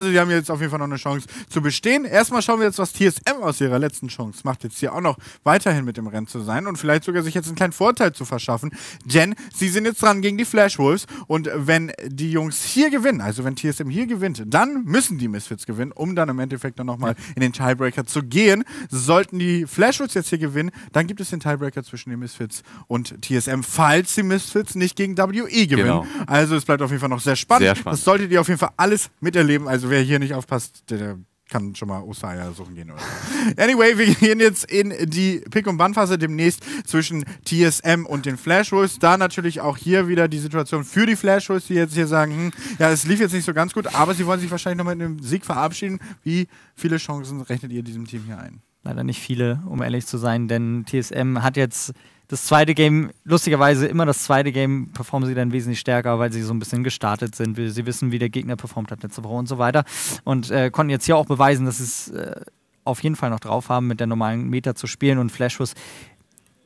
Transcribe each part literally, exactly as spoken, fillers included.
Also die haben jetzt auf jeden Fall noch eine Chance zu bestehen. Erstmal schauen wir jetzt, was T S M aus ihrer letzten Chance macht, jetzt hier auch noch weiterhin mit dem Rennen zu sein und vielleicht sogar sich jetzt einen kleinen Vorteil zu verschaffen, denn sie sind jetzt dran gegen die Flash Wolves und wenn die Jungs hier gewinnen, also wenn T S M hier gewinnt, dann müssen die Misfits gewinnen, um dann im Endeffekt dann nochmal in den Tiebreaker zu gehen. Sollten die Flash Wolves jetzt hier gewinnen, dann gibt es den Tiebreaker zwischen den Misfits und T S M, falls die Misfits nicht gegen W E gewinnen. Genau. Also es bleibt auf jeden Fall noch sehr spannend. Sehr spannend. Das solltet ihr auf jeden Fall alles miterleben, also wer hier nicht aufpasst, der kann schon mal Ostereier suchen gehen oder so. Anyway, wir gehen jetzt in die Pick- und Ban-Phase demnächst zwischen T S M und den Flash Wolves. Da natürlich auch hier wieder die Situation für die Flash Wolves, die jetzt hier sagen, hm, ja, es lief jetzt nicht so ganz gut, aber sie wollen sich wahrscheinlich nochmal mit einem Sieg verabschieden. Wie viele Chancen rechnet ihr diesem Team hier ein? Leider nicht viele, um ehrlich zu sein, denn T S M hat jetzt das zweite Game, lustigerweise immer das zweite Game, performen sie dann wesentlich stärker, weil sie so ein bisschen gestartet sind. Sie wissen, wie der Gegner performt hat letzte Woche und so weiter. Und äh, konnten jetzt hier auch beweisen, dass sie es äh, auf jeden Fall noch drauf haben, mit der normalen Meta zu spielen. Und Flash Wolves,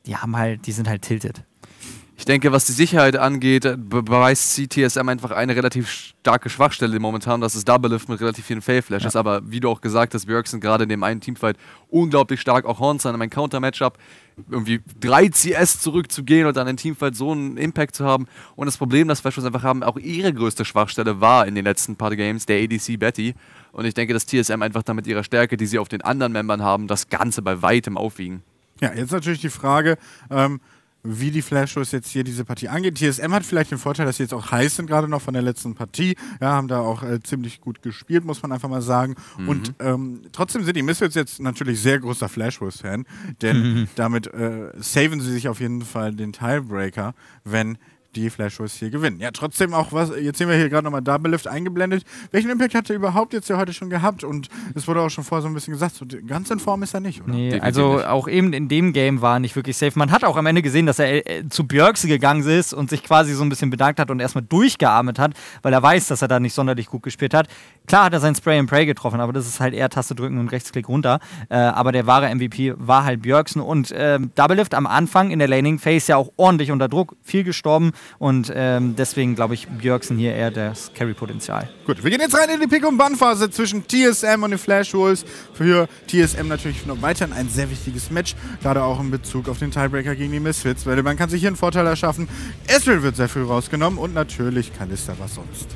die haben halt, die sind halt tilted. Ich denke, was die Sicherheit angeht, beweist T S M einfach eine relativ starke Schwachstelle momentan. Das ist Doublelift mit relativ vielen Fail-Flashes. Ja. Aber wie du auch gesagt hast, Bjergsen gerade in dem einen Teamfight unglaublich stark. Auch Hauntzer in einem Counter-Matchup irgendwie drei C S zurückzugehen und dann in Teamfight so einen Impact zu haben. Und das Problem, das Flash Wolves einfach haben, auch ihre größte Schwachstelle war in den letzten paar Games der A D C Betty. Und ich denke, dass T S M einfach damit ihrer Stärke, die sie auf den anderen Membern haben, das Ganze bei weitem aufwiegen. Ja, jetzt natürlich die Frage, ähm wie die Flash Wolves jetzt hier diese Partie angeht. T S M hat vielleicht den Vorteil, dass sie jetzt auch heiß sind, gerade noch von der letzten Partie. Ja, haben da auch äh, ziemlich gut gespielt, muss man einfach mal sagen. Mhm. Und ähm, trotzdem sind die Misfits jetzt natürlich sehr großer Flash Wolves-Fan, denn mhm. damit äh, saven sie sich auf jeden Fall den Tiebreaker, wenn die Flash Wolves hier gewinnen. Ja, trotzdem auch was, jetzt sehen wir hier gerade nochmal Doublelift eingeblendet. Welchen Impact hat er überhaupt jetzt hier heute schon gehabt? Und es wurde auch schon vorher so ein bisschen gesagt, so ganz in Form ist er nicht, oder? Nee, also nicht. Auch eben in dem Game war er nicht wirklich safe. Man hat auch am Ende gesehen, dass er äh, zu Bjergsen gegangen ist und sich quasi so ein bisschen bedankt hat und erstmal durchgeatmet hat, weil er weiß, dass er da nicht sonderlich gut gespielt hat. Klar hat er sein Spray and Pray getroffen, aber das ist halt eher Taste drücken und Rechtsklick runter. Äh, aber der wahre M V P war halt Bjergsen und äh, Doublelift am Anfang in der Laning Phase ja auch ordentlich unter Druck, viel gestorben. Und ähm, deswegen glaube ich, Bjergsen hier eher das Carry-Potenzial. Gut, wir gehen jetzt rein in die Pick-und-Ban-Phase zwischen T S M und den Flash Wolves. Für T S M natürlich noch weiterhin ein sehr wichtiges Match, gerade auch in Bezug auf den Tiebreaker gegen die Misfits, weil man kann sich hier einen Vorteil erschaffen. Ezreal wird sehr früh rausgenommen und natürlich Kalista, was sonst.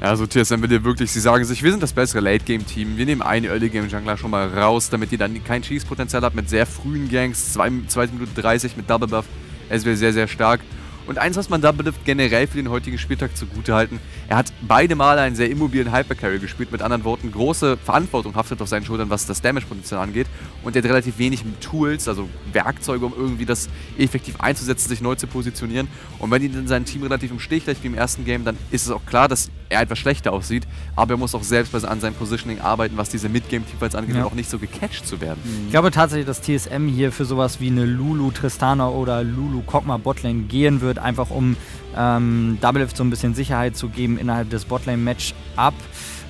Ja, also T S M will hier wirklich, sie sagen sich, wir sind das bessere Late-Game-Team, wir nehmen einen Early-Game-Jungler schon mal raus, damit ihr dann kein Schießpotenzial habt mit sehr frühen Gangs, zwei Minuten dreißig mit Double Buff. Ezreal sehr, sehr stark. Und eins, was man Doublelift generell für den heutigen Spieltag zugutehalten, er hat beide Male einen sehr immobilen Hypercarry gespielt, mit anderen Worten, große Verantwortung haftet auf seinen Schultern, was das Damage-Potenzial angeht. Und er hat relativ wenig Tools, also Werkzeuge, um irgendwie das effektiv einzusetzen, sich neu zu positionieren. Und wenn ihn dann sein Team relativ im Stich lässt, wie im ersten Game, dann ist es auch klar, dass er etwas schlechter aussieht. Aber er muss auch selbst an seinem Positioning arbeiten, was diese Mid-Game-Teamfights angeht, ja, auch nicht so gecatcht zu werden. Ich glaube tatsächlich, dass T S M hier für sowas wie eine Lulu Tristana oder Lulu Kog'Maw Botlane gehen wird, einfach um ähm, Doublelift so ein bisschen Sicherheit zu geben innerhalb des Botlane-Match-Up.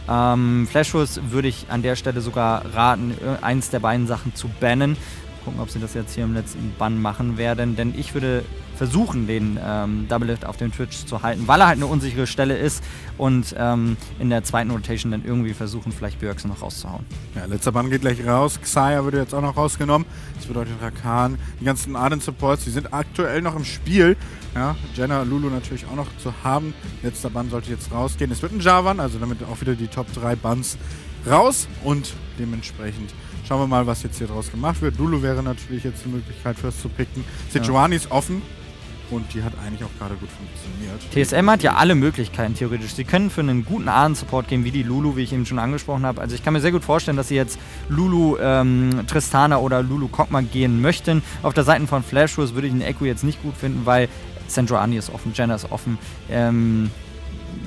Ähm, Flash Wolves würde ich an der Stelle sogar raten, eins der beiden Sachen zu bannen. Gucken, ob sie das jetzt hier im letzten Bann machen werden, denn ich würde versuchen, den ähm, Doublelift auf dem Twitch zu halten, weil er halt eine unsichere Stelle ist und ähm, in der zweiten Rotation dann irgendwie versuchen, vielleicht Bjergsen noch rauszuhauen. Ja, letzter Bann geht gleich raus, Xayah würde jetzt auch noch rausgenommen, das bedeutet Rakan, die ganzen Arden-Supports, die sind aktuell noch im Spiel, ja, Jenna, Lulu natürlich auch noch zu haben, letzter Bann sollte jetzt rausgehen, es wird ein Javan, also damit auch wieder die Top drei Banns raus und dementsprechend schauen wir mal, was jetzt hier draus gemacht wird. Lulu wäre natürlich jetzt die Möglichkeit, First zu picken. Sejuani ist offen und die hat eigentlich auch gerade gut funktioniert. T S M hat ja alle Möglichkeiten theoretisch. Sie können für einen guten Ahnen-Support gehen, wie die Lulu, wie ich eben schon angesprochen habe. Also ich kann mir sehr gut vorstellen, dass sie jetzt Lulu ähm, Tristana oder Lulu Kog'Maw gehen möchten. Auf der Seite von Flash Wolves würde ich den Echo jetzt nicht gut finden, weil Sejuani ist offen, Jenna ist offen. Ähm...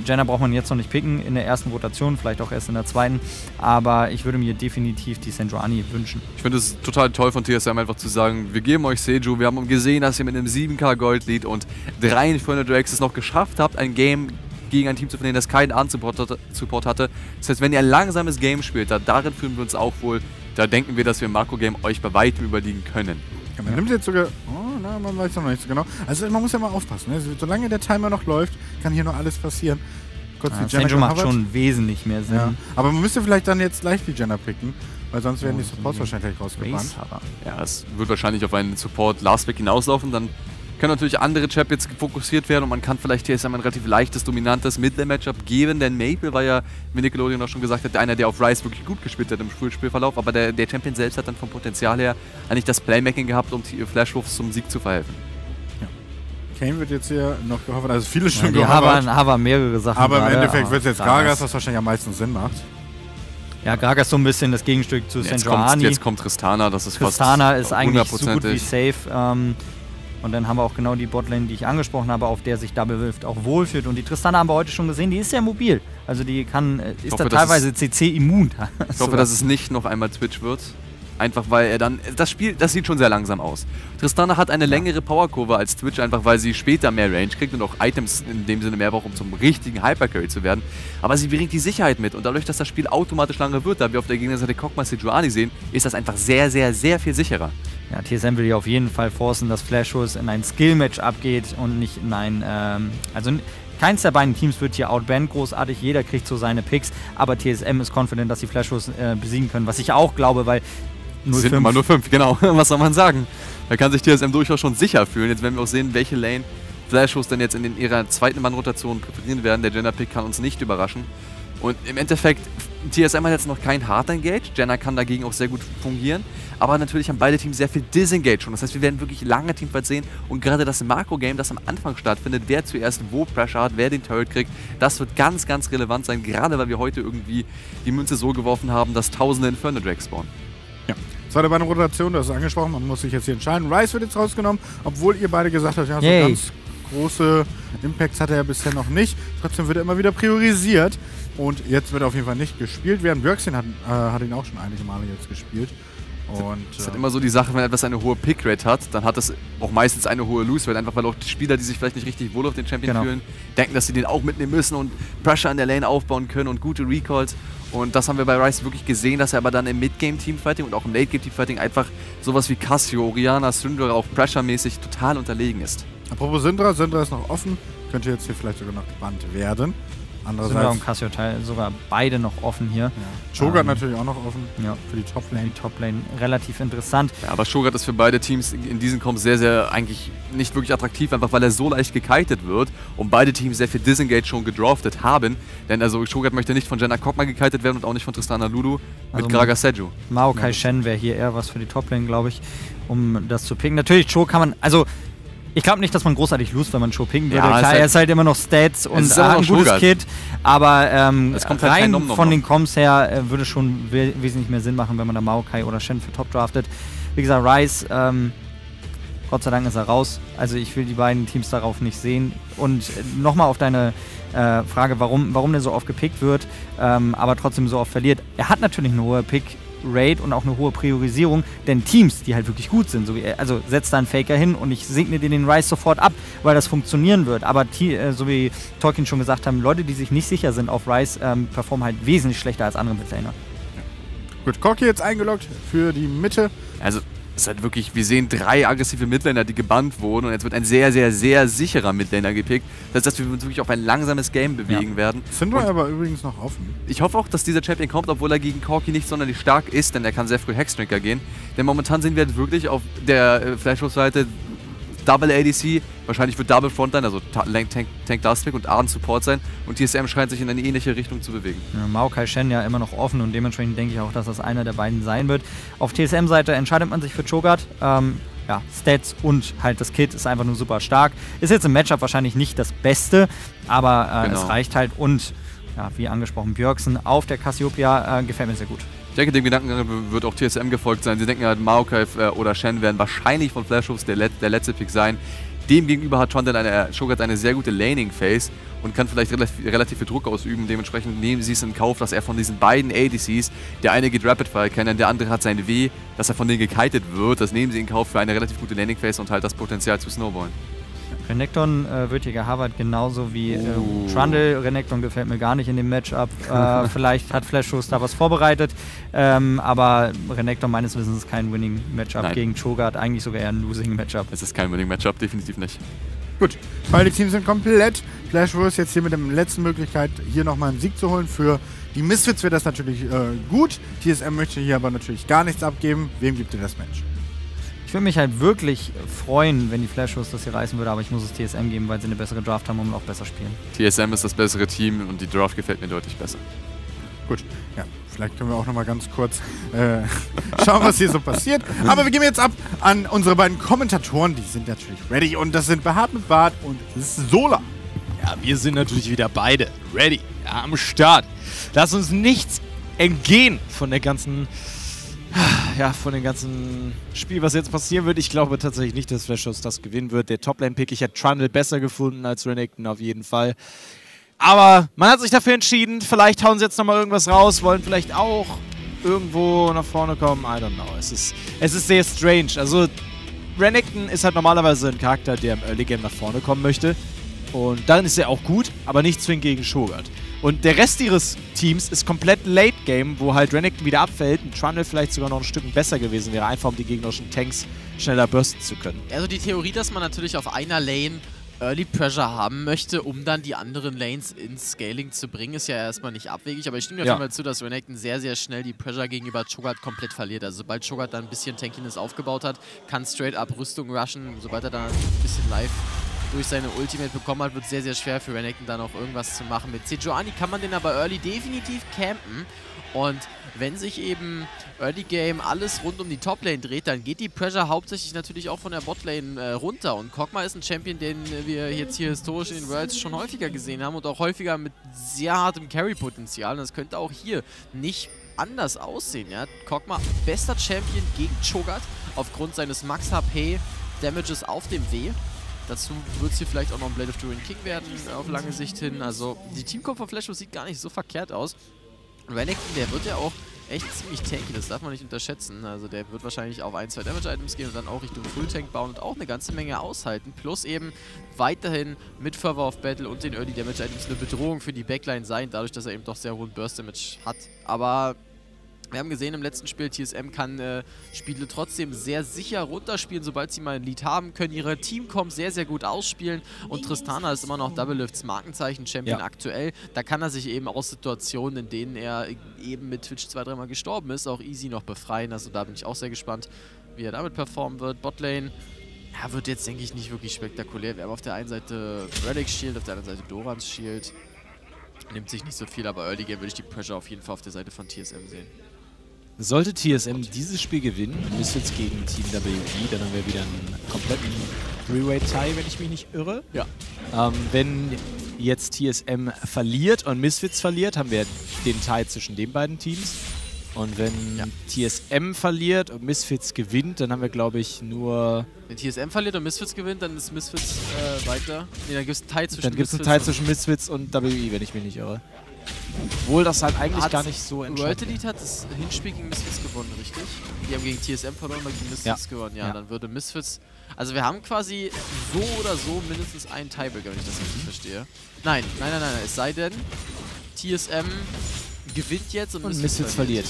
Jenna braucht man jetzt noch nicht picken in der ersten Rotation, vielleicht auch erst in der zweiten, aber ich würde mir definitiv die Sejuani wünschen. Ich finde es total toll von T S M einfach zu sagen, wir geben euch Seju, wir haben gesehen, dass ihr mit einem sieben K Gold Lead und drei Inferno Drakes es noch geschafft habt, ein Game gegen ein Team zu verlieren, das keinen Support hatte. Das heißt, wenn ihr ein langsames Game spielt, da, darin fühlen wir uns auch wohl, da denken wir, dass wir im Makro-Game euch bei weitem überliegen können. Ja, man nimmt jetzt sogar... Na, man weiß noch nicht so genau. Also man muss ja mal aufpassen, ne? Solange der Timer noch läuft, kann hier noch alles passieren. kurz ja, die Senju macht Harvard. Schon wesentlich mehr Sinn. Ja. Aber man müsste vielleicht dann jetzt gleich die Jenner picken, weil sonst werden oh, die Supports so wahrscheinlich rausgebrannt. Ja, es wird wahrscheinlich auf einen Support Last Pick hinauslaufen, dann können natürlich andere Champions fokussiert werden und man kann vielleicht T S M ein relativ leichtes, dominantes Midlane-Matchup geben, denn Maple war ja, wie Nickelodeon auch schon gesagt hat, einer, der auf Ryze wirklich gut gespielt hat im Spielverlauf, aber der, der Champion selbst hat dann vom Potenzial her eigentlich das Playmaking gehabt, um Flash Wolves zum Sieg zu verhelfen. Kane wird jetzt hier noch gehoffert, also viele schon ja, gehoffert. Hava mehrere Sachen. Aber gerade, im Endeffekt wird es jetzt Gragas, was wahrscheinlich am meisten Sinn macht. Ja, Gragas so ein bisschen das Gegenstück zu Senjuani. Jetzt kommt Tristana, das ist Tristana fast Tristana ist eigentlich so gut wie safe. Ähm, und dann haben wir auch genau die Botlane, die ich angesprochen habe, auf der sich Doublelift auch wohlfühlt. Und die Tristana haben wir heute schon gesehen, die ist ja mobil. Also die kann, ist ich hoffe, da teilweise C C-immun. Ich hoffe, dass es nicht noch einmal Twitch wird. Einfach weil er dann, das Spiel, das sieht schon sehr langsam aus. Tristana hat eine längere Powerkurve als Twitch, einfach weil sie später mehr Range kriegt und auch Items in dem Sinne mehr braucht, um zum richtigen Hypercarry zu werden. Aber sie bringt die Sicherheit mit und dadurch, dass das Spiel automatisch lange wird, da wir auf der Gegnerseite Kog'Maw Sejuani sehen, ist das einfach sehr, sehr, sehr viel sicherer. Ja, T S M will ja auf jeden Fall forcen, dass Flash Wolves in ein Skill-Match abgeht und nicht in ein, ähm, also keins der beiden Teams wird hier outbanned großartig, jeder kriegt so seine Picks, aber T S M ist confident, dass sie Flash Wolves äh, besiegen können, was ich auch glaube, weil sind immer nur fünf, genau. Was soll man sagen? Da kann sich T S M durchaus schon sicher fühlen. Jetzt werden wir auch sehen, welche Lane Flash Wolves denn jetzt in den, ihrer zweiten Mann-Rotation präferieren werden. Der Jenner-Pick kann uns nicht überraschen. Und im Endeffekt, T S M hat jetzt noch kein Hard-Engage. Jenner kann dagegen auch sehr gut fungieren. Aber natürlich haben beide Teams sehr viel Disengage schon. Das heißt, wir werden wirklich lange Teamfights sehen. Und gerade das Makro-Game, das am Anfang stattfindet, wer zuerst wo Pressure hat, wer den Turret kriegt, das wird ganz, ganz relevant sein. Gerade weil wir heute irgendwie die Münze so geworfen haben, dass Tausende Inferno Drags spawnen. Ja. Zweite Beine Rotation, das ist angesprochen, man muss sich jetzt hier entscheiden. Ryze wird jetzt rausgenommen, obwohl ihr beide gesagt habt, ja, so ganz große Impacts hatte er bisher noch nicht. Trotzdem wird er immer wieder priorisiert und jetzt wird er auf jeden Fall nicht gespielt werden. Bjergsen hat, äh, hat ihn auch schon einige Male jetzt gespielt. Und, das hat immer so die Sache, wenn etwas eine hohe Pickrate hat, dann hat es auch meistens eine hohe Lose-Rate, einfach weil auch die Spieler, die sich vielleicht nicht richtig wohl auf den Champion genau. fühlen, denken, dass sie den auch mitnehmen müssen und Pressure an der Lane aufbauen können und gute Recalls. Und das haben wir bei Ryze wirklich gesehen, dass er aber dann im Mid-Game-Teamfighting und auch im Late-Game-Teamfighting einfach sowas wie Cassio, Orianna, Syndra auch Pressure-mäßig total unterlegen ist. Apropos Syndra, Syndra ist noch offen, könnte jetzt hier vielleicht sogar noch gebannt werden. Syndra und Cassio Teil sogar beide noch offen hier. Ja. Shogat ähm, natürlich auch noch offen ja. für die Toplane. Die Toplane relativ interessant. Ja, aber Shogat ist für beide Teams in diesem Kampf sehr, sehr eigentlich nicht wirklich attraktiv, einfach weil er so leicht gekitet wird und beide Teams sehr viel Disengage schon gedraftet haben. Denn also Shogat möchte nicht von Jenna Kog'Maw gekitet werden und auch nicht von Tristana Lulu also mit Gragas Seju. Mao Kai Shen wäre hier eher was für die Toplane, glaube ich, um das zu picken. Natürlich, Show kann man, also ich glaube nicht, dass man großartig lost, wenn man Show pinken würde. Ja, klar, halt er ist halt immer noch Stats und ah, ein gutes Kit, aber ähm, kommt halt rein Nom -Nom von den Comms her äh, würde schon we wesentlich mehr Sinn machen, wenn man da Maokai oder Shen für Top draftet. Wie gesagt, Ryze, ähm, Gott sei Dank ist er raus. Also ich will die beiden Teams darauf nicht sehen. Und nochmal auf deine äh, Frage, warum, warum der so oft gepickt wird, ähm, aber trotzdem so oft verliert. Er hat natürlich eine hohe Pick Raid und auch eine hohe Priorisierung, denn Teams, die halt wirklich gut sind, so wie, also setzt da einen Faker hin und ich segne dir den Ryze sofort ab, weil das funktionieren wird, aber die, äh, so wie Tolkien schon gesagt haben, Leute, die sich nicht sicher sind auf Ryze, ähm, performen halt wesentlich schlechter als andere Midlaner. Gut, Koki jetzt eingeloggt für die Mitte. Also es ist halt wirklich, wir sehen drei aggressive Midlaner, die gebannt wurden und jetzt wird ein sehr, sehr, sehr sicherer Midlaner gepickt. Das heißt, dass wir uns wirklich auf ein langsames Game bewegen ja. werden. Syndra aber übrigens noch offen. Ich hoffe auch, dass dieser Champion kommt, obwohl er gegen Corki nicht sonderlich stark ist, denn er kann sehr früh Hexdrinker gehen. Denn momentan sehen wir wirklich auf der äh, Flash-Wolves-Seite Double A D C, wahrscheinlich wird Double Frontline, also Tank, Tank, Tank Lastpick und Arden Support sein und T S M scheint sich in eine ähnliche Richtung zu bewegen. Ja, Maokai Shen ja immer noch offen und dementsprechend denke ich auch, dass das einer der beiden sein wird. Auf T S M-Seite entscheidet man sich für Cho'Gath. Ähm, ja, Stats und halt das Kit ist einfach nur super stark. Ist jetzt im Matchup wahrscheinlich nicht das Beste, aber äh, genau. es reicht halt und ja, wie angesprochen, Bjergsen auf der Cassiopeia äh, gefällt mir sehr gut. Ich denke, dem Gedanken wird auch T S M gefolgt sein. Sie denken halt, Maokai oder Shen werden wahrscheinlich von Flash Wolves der, Let der letzte Pick sein. Demgegenüber hat Shogat eine, Shogat eine sehr gute Laning-Phase und kann vielleicht relativ, relativ viel Druck ausüben. Dementsprechend nehmen sie es in Kauf, dass er von diesen beiden A D Cs, der eine geht Rapid-Fire kennen, der andere hat sein W, dass er von denen gekitet wird. Das nehmen sie in Kauf für eine relativ gute Laning-Phase und halt das Potenzial zu snowballen. Renekton äh, wird hier gehovert, genauso wie äh, oh. Trundle. Renekton gefällt mir gar nicht in dem Matchup. Äh, vielleicht hat Flash Wolves da was vorbereitet, ähm, aber Renekton meines Wissens ist kein Winning-Matchup gegen Cho'Gath, eigentlich sogar eher ein Losing-Matchup. Es ist kein Winning-Matchup, definitiv nicht. Gut, beide Teams sind komplett. Flash Wolves jetzt hier mit der letzten Möglichkeit, hier nochmal einen Sieg zu holen. Für die Misfits wäre das natürlich äh, gut. T S M möchte hier aber natürlich gar nichts abgeben. Wem gibt ihr das Match? Ich würde mich halt wirklich freuen, wenn die Flash Wolves das hier reißen würde, aber ich muss es T S M geben, weil sie eine bessere Draft haben und auch besser spielen. T S M ist das bessere Team und die Draft gefällt mir deutlich besser. Gut, ja. Vielleicht können wir auch noch mal ganz kurz äh, schauen, was hier so passiert. Aber wir geben jetzt ab an unsere beiden Kommentatoren. Die sind natürlich ready. Und das sind BehaartmitBart und Sola. Ja, wir sind natürlich wieder beide ready. Ja, am Start. Lass uns nichts entgehen von der ganzen... Ja, von dem ganzen Spiel, was jetzt passieren wird. Ich glaube tatsächlich nicht, dass Flash Wolves das gewinnen wird. Der Toplane-Pick, ich hätte Trundle besser gefunden als Renekton auf jeden Fall. Aber man hat sich dafür entschieden, vielleicht hauen sie jetzt nochmal irgendwas raus, wollen vielleicht auch irgendwo nach vorne kommen, I don't know. Es ist, es ist sehr strange. Also Renekton ist halt normalerweise ein Charakter, der im Early Game nach vorne kommen möchte. Und darin ist er auch gut, aber nicht zwingend gegen Shogart. Und der Rest ihres Teams ist komplett Late Game, wo halt Renekton wieder abfällt und Trundle vielleicht sogar noch ein Stück besser gewesen wäre, einfach um die gegnerischen Tanks schneller bursten zu können. Also die Theorie, dass man natürlich auf einer Lane Early Pressure haben möchte, um dann die anderen Lanes ins Scaling zu bringen, ist ja erstmal nicht abwegig, aber ich stimme dir ja auf jeden Fall zu, dass Renekton sehr, sehr schnell die Pressure gegenüber Shogart komplett verliert. Also sobald Shogart dann ein bisschen Tankiness aufgebaut hat, kann straight up Rüstung rushen, sobald er dann ein bisschen live durch seine Ultimate bekommen hat, wird es sehr, sehr schwer für Renekton dann auch irgendwas zu machen. Mit Sejuani kann man den aber early definitiv campen und wenn sich eben Early Game alles rund um die Toplane dreht, dann geht die Pressure hauptsächlich natürlich auch von der Botlane äh, runter. Und Kog'Maw ist ein Champion, den wir jetzt hier historisch in den Worlds schon häufiger gesehen haben und auch häufiger mit sehr hartem Carry-Potenzial. Und das könnte auch hier nicht anders aussehen. Ja? Kog'Maw, bester Champion gegen Shogart aufgrund seines Max-H P-Damages auf dem W. Dazu wird es hier vielleicht auch noch ein Blade of Turin King werden auf lange Sicht hin. Also die Teamkomp von Flash Wolves sieht gar nicht so verkehrt aus. Renekton, der wird ja auch echt ziemlich tanky, das darf man nicht unterschätzen. Also der wird wahrscheinlich auf ein, zwei Damage-Items gehen und dann auch Richtung Full-Tank bauen und auch eine ganze Menge aushalten. Plus eben weiterhin mit Fervor of Battle und den Early-Damage-Items eine Bedrohung für die Backline sein, dadurch, dass er eben doch sehr hohen Burst-Damage hat. Aber wir haben gesehen im letzten Spiel, T S M kann äh, Spiele trotzdem sehr sicher runterspielen, sobald sie mal ein Lead haben können. Ihre Teamcom sehr, sehr gut ausspielen. Und Tristana ist immer noch Doublelifts Markenzeichen-Champion ja aktuell. Da kann er sich eben aus Situationen, in denen er eben mit Twitch zwei, dreimal gestorben ist, auch easy noch befreien. Also da bin ich auch sehr gespannt, wie er damit performen wird. Botlane ja, wird jetzt, denke ich, nicht wirklich spektakulär. Wir haben auf der einen Seite Radix Shield, auf der anderen Seite Dorans Shield. Nimmt sich nicht so viel, aber Early Game würde ich die Pressure auf jeden Fall auf der Seite von T S M sehen. Sollte T S M dieses Spiel gewinnen, Misfits gegen Team W E, dann haben wir wieder einen kompletten Three-Way-Tie, wenn ich mich nicht irre. Ja. Ähm, wenn jetzt T S M verliert und Misfits verliert, haben wir den Tie zwischen den beiden Teams. Und wenn ja T S M verliert und Misfits gewinnt, dann haben wir, glaube ich, nur... Wenn T S M verliert und Misfits gewinnt, dann ist Misfits äh, weiter. Nee, dann gibt es einen Tie zwischen Dann gibt es einen Tie zwischen Misfits und W E, wenn ich mich nicht irre. Obwohl das halt eigentlich Arzt gar nicht so entscheidend World Elite hat das Hinspiel gegen Misfits gewonnen, richtig? Die haben gegen T S M verloren, aber gegen Misfits ja gewonnen. Ja, ja, dann würde Misfits... Also wir haben quasi so oder so mindestens einen Tiebreaker, wenn ich das richtig verstehe. Nein, nein, nein, nein, es sei denn, T S M gewinnt jetzt und, und Misfits, Misfits verliert.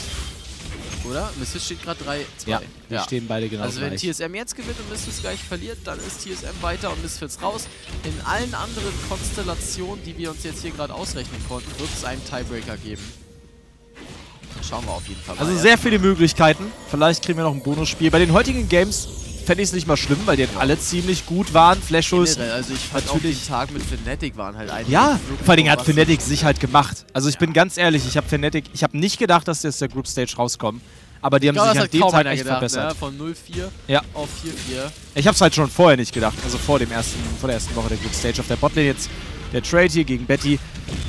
Oder? Misfits steht gerade drei zwei. Ja, wir ja stehen beide genau Also wenn gleich. T S M jetzt gewinnt und Misfits gleich verliert, dann ist T S M weiter und Misfits raus. In allen anderen Konstellationen, die wir uns jetzt hier gerade ausrechnen konnten, wird es einen Tiebreaker geben. Schauen wir auf jeden Fall mal. Also sehr viele Möglichkeiten. Vielleicht kriegen wir noch ein Bonusspiel. Bei den heutigen Games fände ich es nicht mal schlimm, weil die halt alle ziemlich gut waren. Flash Wolves. Also ich fand natürlich auch den Tag mit Fnatic waren halt einige. Ja, vor allem hat Fnatic sich halt gemacht. Also ich ja bin ganz ehrlich, ich habe Fnatic, ich habe nicht gedacht, dass sie aus der Group Stage rauskommen. Aber die ich haben glaub, sich an dem Tag echt gedacht, verbessert. Ne? Von null vier ja auf vier vier. Ich habe es halt schon vorher nicht gedacht, also vor dem ersten, vor der ersten Woche der Group Stage auf der Botlane jetzt. Der Trade hier gegen Betty,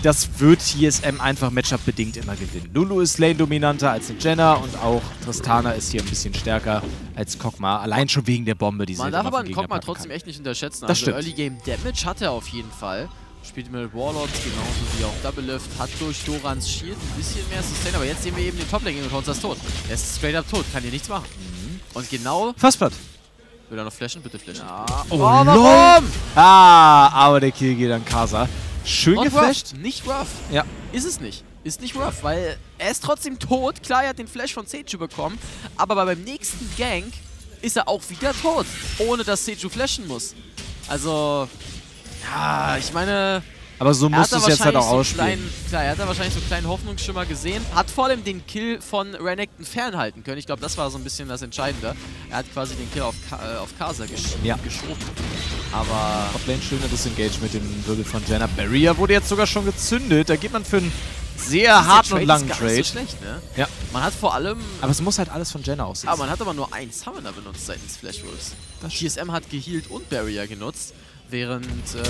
das wird T S M einfach matchup-bedingt immer gewinnen. Lulu ist Lane-dominanter als eine Jenna und auch Tristana ist hier ein bisschen stärker als Kog'Maw. Allein schon wegen der Bombe, die sie Man darf aber einen Kog'Maw trotzdem echt nicht unterschätzen. Das also Early-Game-Damage hat er auf jeden Fall. Spielt mit Warlords genauso wie auch Doublelift, hat durch Dorans Shield ein bisschen mehr Sustain. Aber jetzt sehen wir eben den Top-Lane und Hauntzer ist tot. Er ist straight up tot, kann hier nichts machen. Mhm. Und genau... Fastblatt. Will er noch flashen? Bitte flashen. Ja. Oh, oh, warum? Ah, aber der Kill geht an Karsa. Schön Not geflasht. Rough. Nicht rough. Ja. Ist es nicht. Ist nicht rough, weil er ist trotzdem tot. Klar, er hat den Flash von Seju bekommen, aber beim nächsten Gank ist er auch wieder tot, ohne dass Seju flashen muss. Also, ja, ich meine... Aber so muss es jetzt halt auch ausspielen. Klar, er hat da wahrscheinlich so einen kleinen Hoffnungsschimmer gesehen. Hat vor allem den Kill von Renekton fernhalten können. Ich glaube, das war so ein bisschen das Entscheidende. Er hat quasi den Kill auf, Ka äh, auf Karsa gesch ja. geschoben. Aber... Toplane, schöner Disengage mit dem Wirbel von Jenna. Barrier wurde jetzt sogar schon gezündet. Da geht man für einen sehr harten und langen Trade. Das ist gar nicht so schlecht, ne? Ja. Man hat vor allem... Aber es muss halt alles von Jenna aussehen. Aber man hat aber nur einen Summoner benutzt seitens Flash Wolves. T S M hat gehealt und Barrier genutzt. Während äh,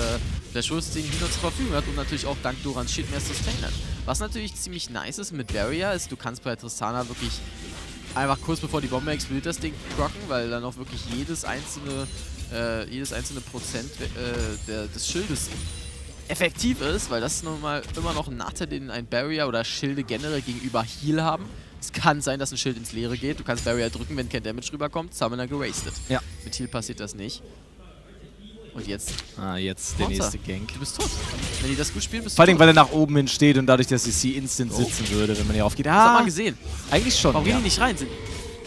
der Schulz den Gegner zur Verfügung hat und natürlich auch dank Dorans Shit mehr Sustain hat. Was natürlich ziemlich nice ist mit Barrier, ist, du kannst bei Tristana wirklich einfach kurz bevor die Bombe explodiert das Ding crocken, weil dann auch wirklich jedes einzelne, äh, jedes einzelne Prozent äh, der, des Schildes effektiv ist, weil das ist nun mal immer noch ein Nachteil, den ein Barrier oder Schilde generell gegenüber Heal haben. Es kann sein, dass ein Schild ins Leere geht, du kannst Barrier drücken, wenn kein Damage rüberkommt, Summoner gewastet. Ja. Mit Heal passiert das nicht. Und jetzt? Ah, jetzt der Hauntzer. Nächste Gank. Du bist tot. Wenn die das gut spielen, bist du Vor allem, weil er nach oben hin steht und dadurch, dass die C instant oh. sitzen würde, wenn man hier aufgeht. Ah, das hat man gesehen. Eigentlich schon, Warum ja. gehen die nicht rein? Sind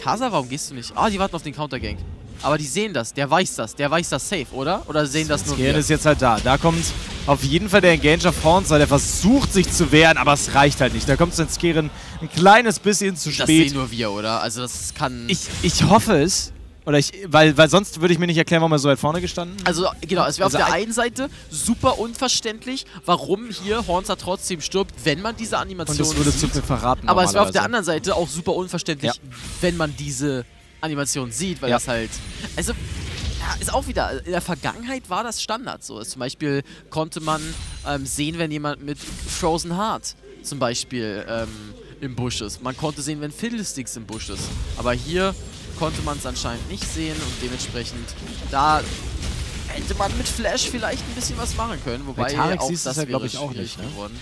Karsa, warum gehst du nicht? Ah, die warten auf den Counter-Gank. Aber die sehen das. Der weiß das. Der weiß das safe, oder? Oder sehen das, das nur wir? Der ist jetzt halt da. Da kommt auf jeden Fall der Engage auf Hauntzer. Der versucht, sich zu wehren, aber es reicht halt nicht. Da kommt Svenskeren ein kleines bisschen zu spät. Das sehen nur wir, oder? Also das kann... Ich, ich hoffe es. Oder ich, weil, weil sonst würde ich mir nicht erklären, warum er so weit vorne gestanden ist. Also genau, es wäre also auf der einen Seite super unverständlich, warum hier Hauntzer trotzdem stirbt, wenn man diese Animation Und das würde sieht. Zu viel verraten. Aber es wäre auf der anderen Seite auch super unverständlich, ja. wenn man diese Animation sieht, weil ja. das halt... Also ja, ist auch wieder, in der Vergangenheit war das Standard so. Zum Beispiel konnte man ähm, sehen, wenn jemand mit Frozen Heart zum Beispiel ähm, im Busch ist. Man konnte sehen, wenn Fiddlesticks im Busch ist. Aber hier... konnte man es anscheinend nicht sehen und dementsprechend da hätte man mit Flash vielleicht ein bisschen was machen können, wobei auch das wäre, glaube ich, auch nicht geworden.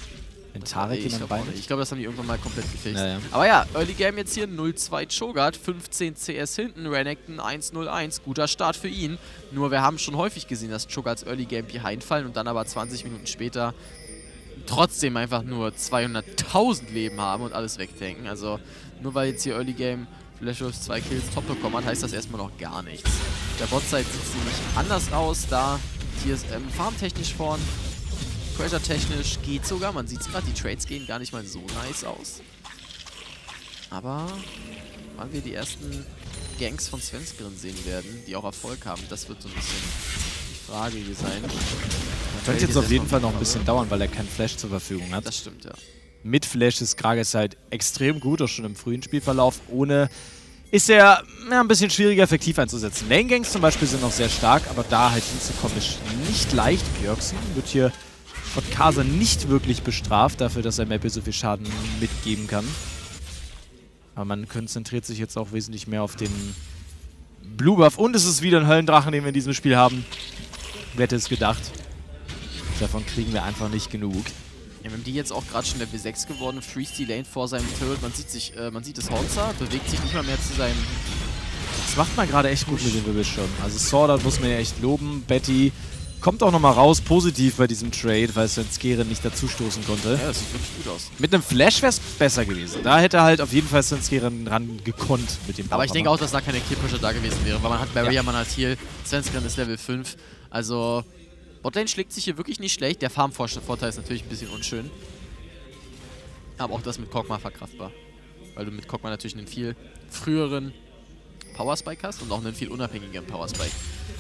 Wenn Tarek jemand bei Ich glaube, das haben die irgendwann mal komplett gefixt. Ja, ja. Aber ja, Early Game jetzt hier null zwei Cho'Gath, fünfzehn C S hinten, Renekton eins null eins, guter Start für ihn. Nur wir haben schon häufig gesehen, dass Cho'Gaths Early Game behind fallen und dann aber zwanzig Minuten später trotzdem einfach nur zweihunderttausend Leben haben und alles wegtanken. Also nur weil jetzt hier Early Game Flash Wolves zwei Kills top bekommen hat, heißt das erstmal noch gar nichts. Der Bot-Side sieht nämlich anders aus, da T S M farmtechnisch vorn, Pressure-technisch geht sogar, man sieht es gerade, die Trades gehen gar nicht mal so nice aus. Aber wann wir die ersten Ganks von Svenskeren sehen werden, die auch Erfolg haben, das wird so ein bisschen die Frage hier sein. Das könnte jetzt auf jeden Fall noch ein bisschen dauern, weil er keinen Flash zur Verfügung hat. Das stimmt, ja. Mit Flash ist Kragas halt extrem gut, auch schon im frühen Spielverlauf. Ohne ist er ja, ein bisschen schwieriger, effektiv einzusetzen. Lane Gangs zum Beispiel sind noch sehr stark, aber da halt hinzukommen ist nicht leicht. Bjergsen wird hier von Karsa nicht wirklich bestraft, dafür, dass er Maple so viel Schaden mitgeben kann. Aber man konzentriert sich jetzt auch wesentlich mehr auf den Blue Buff. Und es ist wieder ein Höllendrachen, den wir in diesem Spiel haben. Wer hätte es gedacht? Davon kriegen wir einfach nicht genug. M M D jetzt auch gerade schon der B sechs geworden, freeze die Lane vor seinem Turret, man sieht sich, äh, man sieht das Hauntzer, bewegt sich nicht mal mehr zu seinem... Das macht man gerade echt gut mit dem Wirbelschirm. Also SwordArt muss man ja echt loben, Betty kommt auch nochmal raus, positiv bei diesem Trade, weil Svenskeren nicht dazustoßen konnte. Ja, das sieht wirklich gut aus. Mit einem Flash wäre es besser gewesen. Da hätte halt auf jeden Fall Svenskeren ran gekonnt mit dem Bauch. Aber ich denke auch, dass da keine Killpusher da gewesen wäre, weil man hat Barrier, ja. man hat Heal, Svenskeren ist Level fünf, also... Botlane schlägt sich hier wirklich nicht schlecht. Der Farmvorteil ist natürlich ein bisschen unschön. Aber auch das mit Kog'Maw verkraftbar. Weil du mit Kog'Maw natürlich einen viel früheren Powerspike hast und auch einen viel unabhängigeren Powerspike.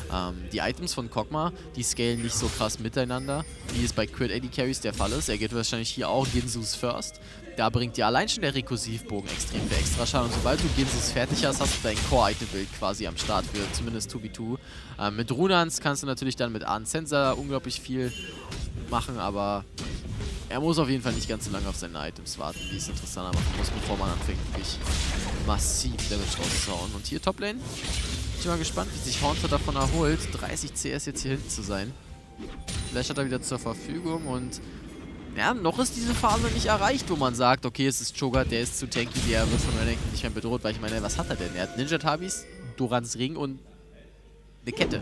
Ähm, die Items von Kog'Maw, die scalen nicht so krass miteinander, wie es bei Crit A D Carries der Fall ist. Er geht wahrscheinlich hier auch Ginsus first. Da bringt dir allein schon der Rekursivbogen extrem viel extra Schaden. Und sobald du Ginsus fertig hast, hast du dein Core-Item-Bild quasi am Start für zumindest zwei gegen zwei. Ähm, mit Runans kannst du natürlich dann mit Ahn-Sensor unglaublich viel machen, aber er muss auf jeden Fall nicht ganz so lange auf seine Items warten, wie es interessanter machen muss, bevor man anfängt, wirklich massiv Damage rauszuhauen. Und hier Toplane. Ich bin mal gespannt, wie sich Hauntzer davon erholt, dreißig C S jetzt hier hinten zu sein. Flash hat er wieder zur Verfügung und ja, noch ist diese Phase nicht erreicht, wo man sagt, okay, es ist Cho'Gath, der ist zu tanky, der wird von Renekton nicht mehr bedroht, weil ich meine, was hat er denn? Er hat Ninja-Tabis, Dorans Ring und eine Kette.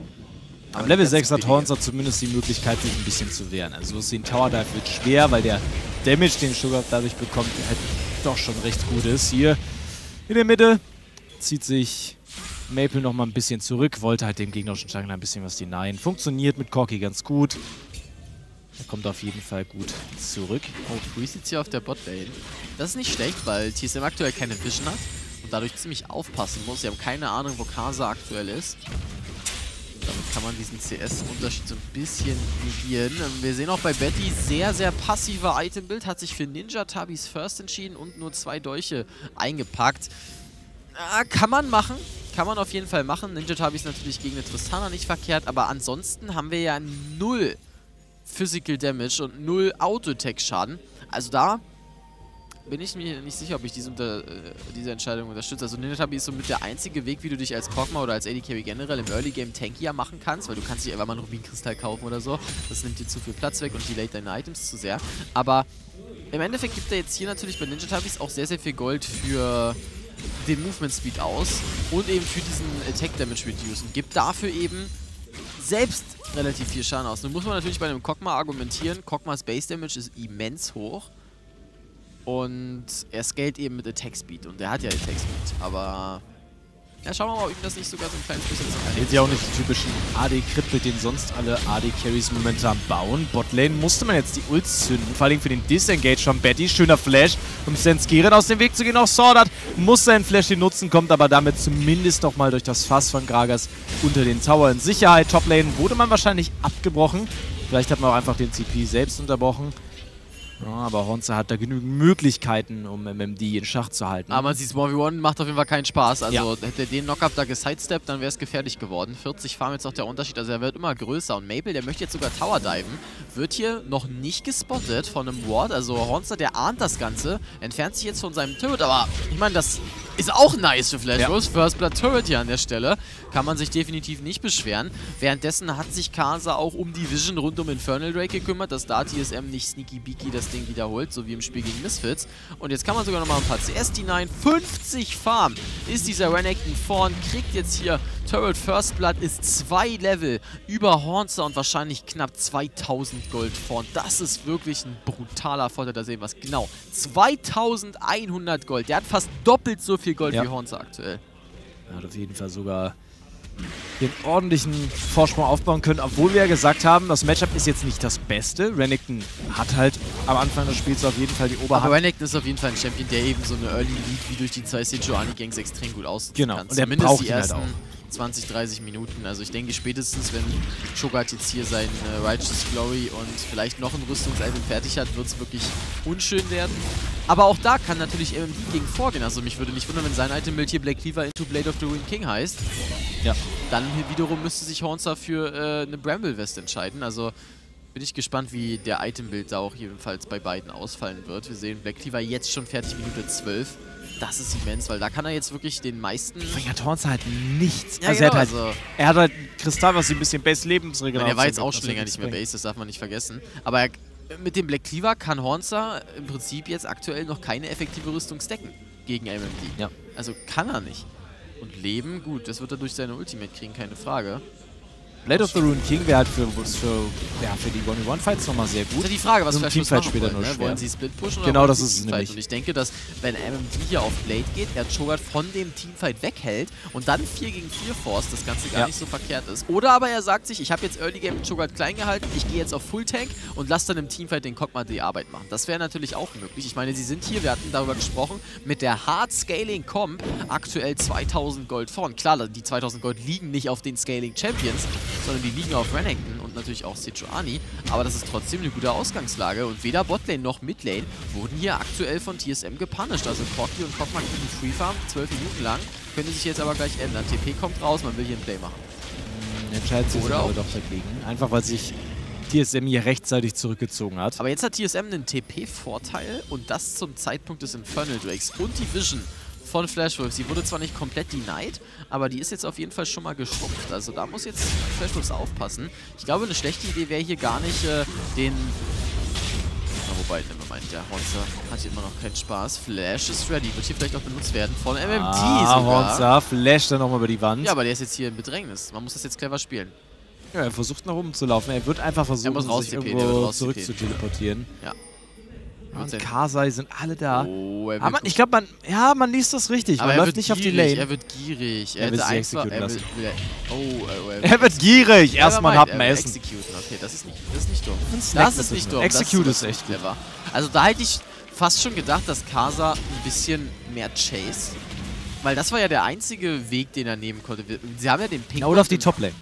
Aber am Level sechs hat Hauntzer zumindest die Möglichkeit, sich ein bisschen zu wehren. Also den Tower Dive wird schwer, weil der Damage, den Cho'Gath dadurch bekommt, halt doch schon recht gut ist. Hier in der Mitte zieht sich Maple nochmal ein bisschen zurück, wollte halt dem gegnerischen Jungler ein bisschen was denyen. Funktioniert mit Corki ganz gut. Er kommt auf jeden Fall gut zurück. Oh, Freeze jetzt hier auf der Botlane. Das ist nicht schlecht, weil T S M aktuell keine Vision hat und dadurch ziemlich aufpassen muss. Sie haben keine Ahnung, wo Karsa aktuell ist. Damit kann man diesen C S-Unterschied so ein bisschen negieren. Wir sehen auch bei Betty sehr, sehr passive Itembild. Hat sich für Ninja Tabis First entschieden und nur zwei Dolche eingepackt. Ah, kann man machen. Kann man auf jeden Fall machen. Ninja Tabis natürlich gegen eine Tristana nicht verkehrt. Aber ansonsten haben wir ja null Physical Damage und null Auto-Tech-Schaden. Also da bin ich mir nicht sicher, ob ich diese, unter, äh, diese Entscheidung unterstütze. Also Ninjatabi ist somit der einzige Weg, wie du dich als Kogma oder als A D Carry generell im Early Game tankier machen kannst, weil du kannst nicht einfach mal einen Rubinkristall kaufen oder so. Das nimmt dir zu viel Platz weg und delayt deine Items zu sehr. Aber im Endeffekt gibt er jetzt hier natürlich bei Ninjatabis auch sehr, sehr viel Gold für den Movement Speed aus und eben für diesen Attack Damage Reduce und gibt dafür eben selbst relativ viel Schaden aus. Nun muss man natürlich bei einem Kogma argumentieren, Kogmas Base Damage ist immens hoch. Und er scaled eben mit Attack Speed und er hat ja Attack Speed, aber ja, schauen wir mal, ob ihm das nicht sogar so ein kleines bisschen zu kann. Jetzt ja auch nicht den typischen A D-Krip, mit den sonst alle A D-Carries momentan bauen. Botlane musste man jetzt die Ults zünden, vor allem für den Disengage von Betty. Schöner Flash, um Svenskeren aus dem Weg zu gehen. Auch SwordArt muss seinen Flash den Nutzen, kommt aber damit zumindest nochmal durch das Fass von Gragas unter den Tower in Sicherheit. Toplane wurde man wahrscheinlich abgebrochen. Vielleicht hat man auch einfach den C P selbst unterbrochen. Ja, aber Hauntzer hat da genügend Möglichkeiten, um M M D in Schach zu halten. Aber man sieht, eins gegen eins macht auf jeden Fall keinen Spaß. Also ja, hätte er den Knockup da gesidesteppt, dann wäre es gefährlich geworden. vierzig Farm jetzt noch der Unterschied, also er wird immer größer. Und Maple, der möchte jetzt sogar Tower diven, wird hier noch nicht gespottet von einem Ward. Also Hauntzer, der ahnt das Ganze, entfernt sich jetzt von seinem Turret. Aber ich meine, das ist auch nice für Flash Wolves. Ja. First Blood Turret hier an der Stelle. Kann man sich definitiv nicht beschweren. Währenddessen hat sich Karsa auch um die Vision rund um Infernal Drake gekümmert, dass da T S M nicht sneaky beaky das Ding wiederholt, so wie im Spiel gegen Misfits. Und jetzt kann man sogar nochmal ein paar C S denyen. fünfzig Farm ist dieser Renekton vorn, kriegt jetzt hier Turret First Blood, ist zwei Level über Hauntzer und wahrscheinlich knapp zweitausend Gold vorn. Das ist wirklich ein brutaler Vorteil, da sehen wir es genau. zweitausendeinhundert Gold, der hat fast doppelt so viel Gold ja. wie Hauntzer aktuell. Er hat auf jeden Fall sogar den ordentlichen Vorsprung aufbauen können, obwohl wir ja gesagt haben, das Matchup ist jetzt nicht das Beste. Renekton hat halt am Anfang des Spiels auf jeden Fall die Oberhand. Aber Renekton ist auf jeden Fall ein Champion, der eben so eine Early League wie durch die zwei Sejuani-Gangs extrem gut aussieht. Genau, kann. Und er zumindest braucht die ersten halt auch zwanzig, dreißig Minuten. Also ich denke spätestens, wenn Cho'Gath jetzt hier seinen äh, Righteous Glory und vielleicht noch ein Rüstungsitem fertig hat, wird es wirklich unschön werden. Aber auch da kann natürlich M M D gegen vorgehen. Also mich würde nicht wundern, wenn sein Itembild hier Black Cleaver into Blade of the Ruined King heißt. Ja. Dann hier wiederum müsste sich Hauntzer für äh, eine Bramble West entscheiden. Also bin ich gespannt, wie der Itembild da auch jedenfalls bei beiden ausfallen wird. Wir sehen Black Cleaver jetzt schon fertig, Minute zwölf. Das ist immens, weil da kann er jetzt wirklich den meisten... Deswegen hat Hauntzer halt nichts. Ja, also, genau, er hat halt, also er hat halt Kristall, was ihm ein bisschen Base-Lebensregeneration... Er war jetzt auch schon länger nicht mehr Base, das darf man nicht vergessen. Aber er, mit dem Black Cleaver kann Hauntzer im Prinzip jetzt aktuell noch keine effektive Rüstung stacken gegen M M D. Ja. Also kann er nicht. Und Leben, gut, das wird er durch seine Ultimate kriegen, keine Frage. Blade of the Ruined King wäre halt für, für, ja, für die eins gegen eins Fights nochmal sehr gut. Das ist ja die Frage, was so Flash Teamfight später wollen, nur ne? Wollen sie Split pushen genau, oder das ist Teamfight? Nämlich. Und ich denke, dass wenn M M D hier auf Blade geht, er Cho'Gath von dem Teamfight weghält und dann vier gegen vier forst, das Ganze gar ja. nicht so verkehrt ist. Oder aber er sagt sich, ich habe jetzt Early Game mit Cho'Gath klein gehalten, ich gehe jetzt auf Full Tank und lasse dann im Teamfight den Kog'Maw die Arbeit machen. Das wäre natürlich auch möglich. Ich meine, sie sind hier, wir hatten darüber gesprochen, mit der Hard Scaling Comp aktuell zweitausend Gold vorn. Klar, die zweitausend Gold liegen nicht auf den Scaling Champions, sondern die liegen auf Renekton und natürlich auch Sejuani. Aber das ist trotzdem eine gute Ausgangslage. Und weder Botlane noch Midlane wurden hier aktuell von T S M gepunished. Also Corki und Kog'Maw kriegen Free Farm, zwölf Minuten lang. Könnte sich jetzt aber gleich ändern. T P kommt raus, man will hier ein Play machen. Entscheidet sich aber doch dagegen. Einfach weil sich T S M hier rechtzeitig zurückgezogen hat. Aber jetzt hat T S M einen T P-Vorteil und das zum Zeitpunkt des Infernal Drakes und die Vision von Flash Wolves. Sie wurde zwar nicht komplett denied, aber die ist jetzt auf jeden Fall schon mal geschrumpft. Also da muss jetzt Flash Wolves aufpassen. Ich glaube, eine schlechte Idee wäre hier gar nicht äh, den... Na, wobei, nevermind, der Hauntzer hat hier immer noch keinen Spaß. Flash ist ready. Wird hier vielleicht auch benutzt werden von M M D ah, sogar. Hauntzer, Flash dann nochmal über die Wand. Ja, aber der ist jetzt hier im Bedrängnis. Man muss das jetzt clever spielen. Ja, er versucht nach oben zu laufen. Er wird einfach versuchen, sich irgendwo zurück zu teleportieren. Ja. Und Karsai sind alle da. Oh, aber man, ich glaube, man, ja, man liest das richtig. Aber man läuft nicht gierig auf die Lane. Er wird gierig. Er, er wird executen lassen. Er, oh, oh, er, er wird gierig. Erstmal Happen essen. Executen. Okay, das ist nicht, das ist nicht dumm. Das, das ist nicht dumm. Execute ist echt clever. Also da hätte ich fast schon gedacht, dass Karsa ein bisschen mehr chase. Weil das war ja der einzige Weg, den er nehmen konnte. Sie haben ja den Ping. Ja, oder auf die Top-Lane.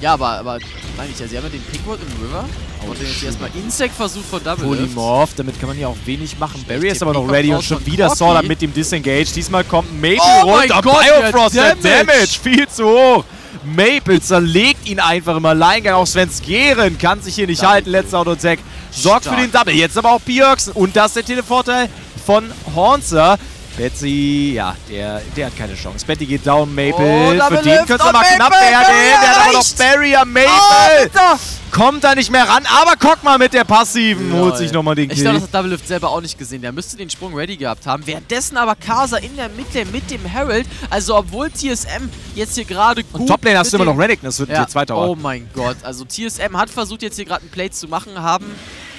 Ja, aber, aber meine ich ja, sie haben ja den Pickward im River und oh, den jetzt erstmal Insect versucht von Doublelift. Polymorph, damit kann man ja auch wenig machen. Barry ist aber noch ready und schon wieder Sola mit dem Disengage. Diesmal kommt Maple oh runter. Biofrost, der Damage. Damage viel zu hoch. Maple zerlegt ihn einfach im Alleingang. Auch Svenskeren kann sich hier nicht Double halten. Letzter Auto-Attack sorgt stark für den Double. Jetzt aber auch Bjergsen und das ist der Televorteil von Hauntzer. Betty, ja, der, der hat keine Chance. Betty geht down, Maple. Oh, für den könnte es aber Maple knapp werden. Der hat aber noch Barrier, Maple. Oh, kommt da nicht mehr ran, aber guck mal mit der passiven. Lol. Holt sich nochmal den Kill. Ich glaube, das hat Doublelift selber auch nicht gesehen. Der müsste den Sprung ready gehabt haben. Währenddessen aber Karsa in der Mitte mit dem Herald. Also, obwohl T S M jetzt hier gerade gut. Und Toplane hast du immer noch Reddick, das wird ja die zweite Runde. Oh mein Gott. Also, T S M hat versucht, jetzt hier gerade einen Play zu machen, haben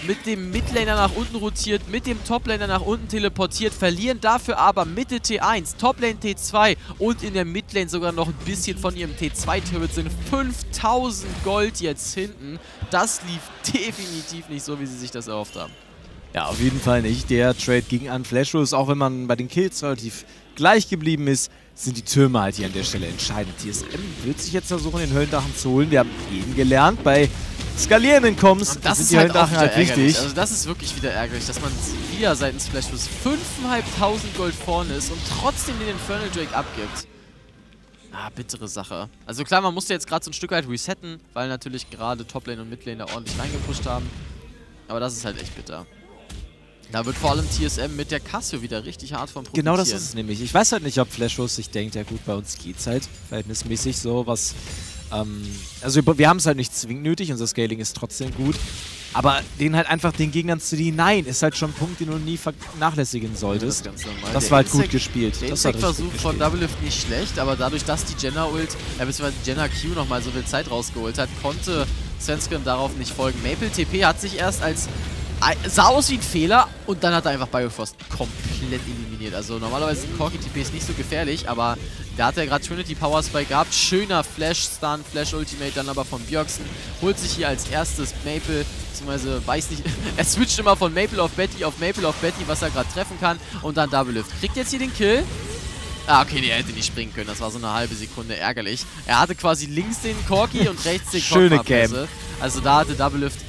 mit dem Midlaner nach unten rotiert, mit dem Toplaner nach unten teleportiert, verlieren dafür aber Mitte T eins, Toplane T zwei und in der Midlane sogar noch ein bisschen von ihrem T zwei-Turret sind. fünftausend Gold jetzt hinten. Das lief definitiv nicht so, wie sie sich das erhofft haben. Ja, auf jeden Fall nicht. Der Trade ging an Flash Wolves, auch wenn man bei den Kills relativ gleich geblieben ist, sind die Türme halt hier an der Stelle entscheidend. T S M wird sich jetzt versuchen, den Höllendachen zu holen. Wir haben eben gelernt, bei skalierenden Comms das sind ist die halt Höllendachen halt wichtig. Also das ist wirklich wieder ärgerlich, dass man wieder seitens Flash Wolves fünftausendfünfhundert Gold vorne ist und trotzdem den Infernal Drake abgibt. Ah, bittere Sache. Also klar, man musste jetzt gerade so ein Stück weit resetten, weil natürlich gerade Toplane und Midlane da ordentlich reingepusht haben. Aber das ist halt echt bitter. Da wird vor allem T S M mit der Casio wieder richtig hart von profitieren. Genau das ist es nämlich. Ich weiß halt nicht, ob Flash Wolves sich denkt, ja gut, bei uns geht's halt verhältnismäßig so, was... Ähm, also wir, wir haben es halt nicht zwingend nötig, unser Scaling ist trotzdem gut. Aber den halt einfach den Gegnern zu hinein ist halt schon ein Punkt, den du nie vernachlässigen solltest. Ja, das, das war halt Insekt, gut gespielt. Der Insekt-Versuch von Doublelift nicht schlecht, aber dadurch, dass die Jenna-Ult, äh, beziehungsweise Jenna-Q nochmal so viel Zeit rausgeholt hat, konnte Svenskeren darauf nicht folgen. Maple T P hat sich erst als... sah aus wie ein Fehler und dann hat er einfach Biofrost komplett eliminiert. Also normalerweise sind Corki-T P nicht so gefährlich, aber da hat er gerade Trinity Power Spike gehabt. Schöner Flash-Stun, Flash-Ultimate, dann aber von Bjergsen. Holt sich hier als erstes Maple, beziehungsweise weiß nicht, er switcht immer von Maple auf Betty auf Maple auf Betty, was er gerade treffen kann. Und dann Doublelift. Kriegt jetzt hier den Kill. Ah, okay, der hätte nicht springen können. Das war so eine halbe Sekunde ärgerlich. Er hatte quasi links den Corki und rechts den Corki-Ablässe. Also da hatte Doublelift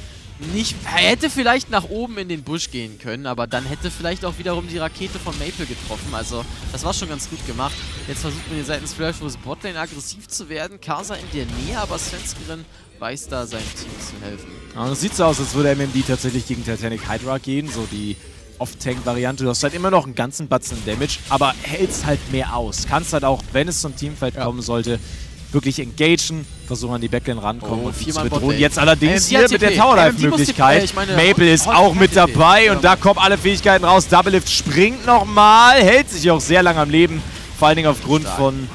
nicht, er hätte vielleicht nach oben in den Busch gehen können, aber dann hätte vielleicht auch wiederum die Rakete von Maple getroffen. Also, das war schon ganz gut gemacht. Jetzt versucht man hier seitens Flash Wolves Botlane aggressiv zu werden. Karsa in der Nähe, aber Svenskeren weiß da, seinem Team zu helfen. Ja, das sieht so aus, als würde M M D tatsächlich gegen Titanic Hydra gehen. So die Off-Tank-Variante. Du hast halt immer noch einen ganzen Batzen Damage, aber hältst halt mehr aus. Kannst halt auch, wenn es zum Teamfight ja kommen sollte, wirklich engagen, versuchen an die Backline rankommen oh, und zu bedrohen. Jetzt allerdings hier mit der Tower-Life-Möglichkeit. Maple ist auch mit dabei und da kommen alle Fähigkeiten raus. Doublelift springt nochmal, hält sich auch sehr lange am Leben. Vor allen Dingen aufgrund von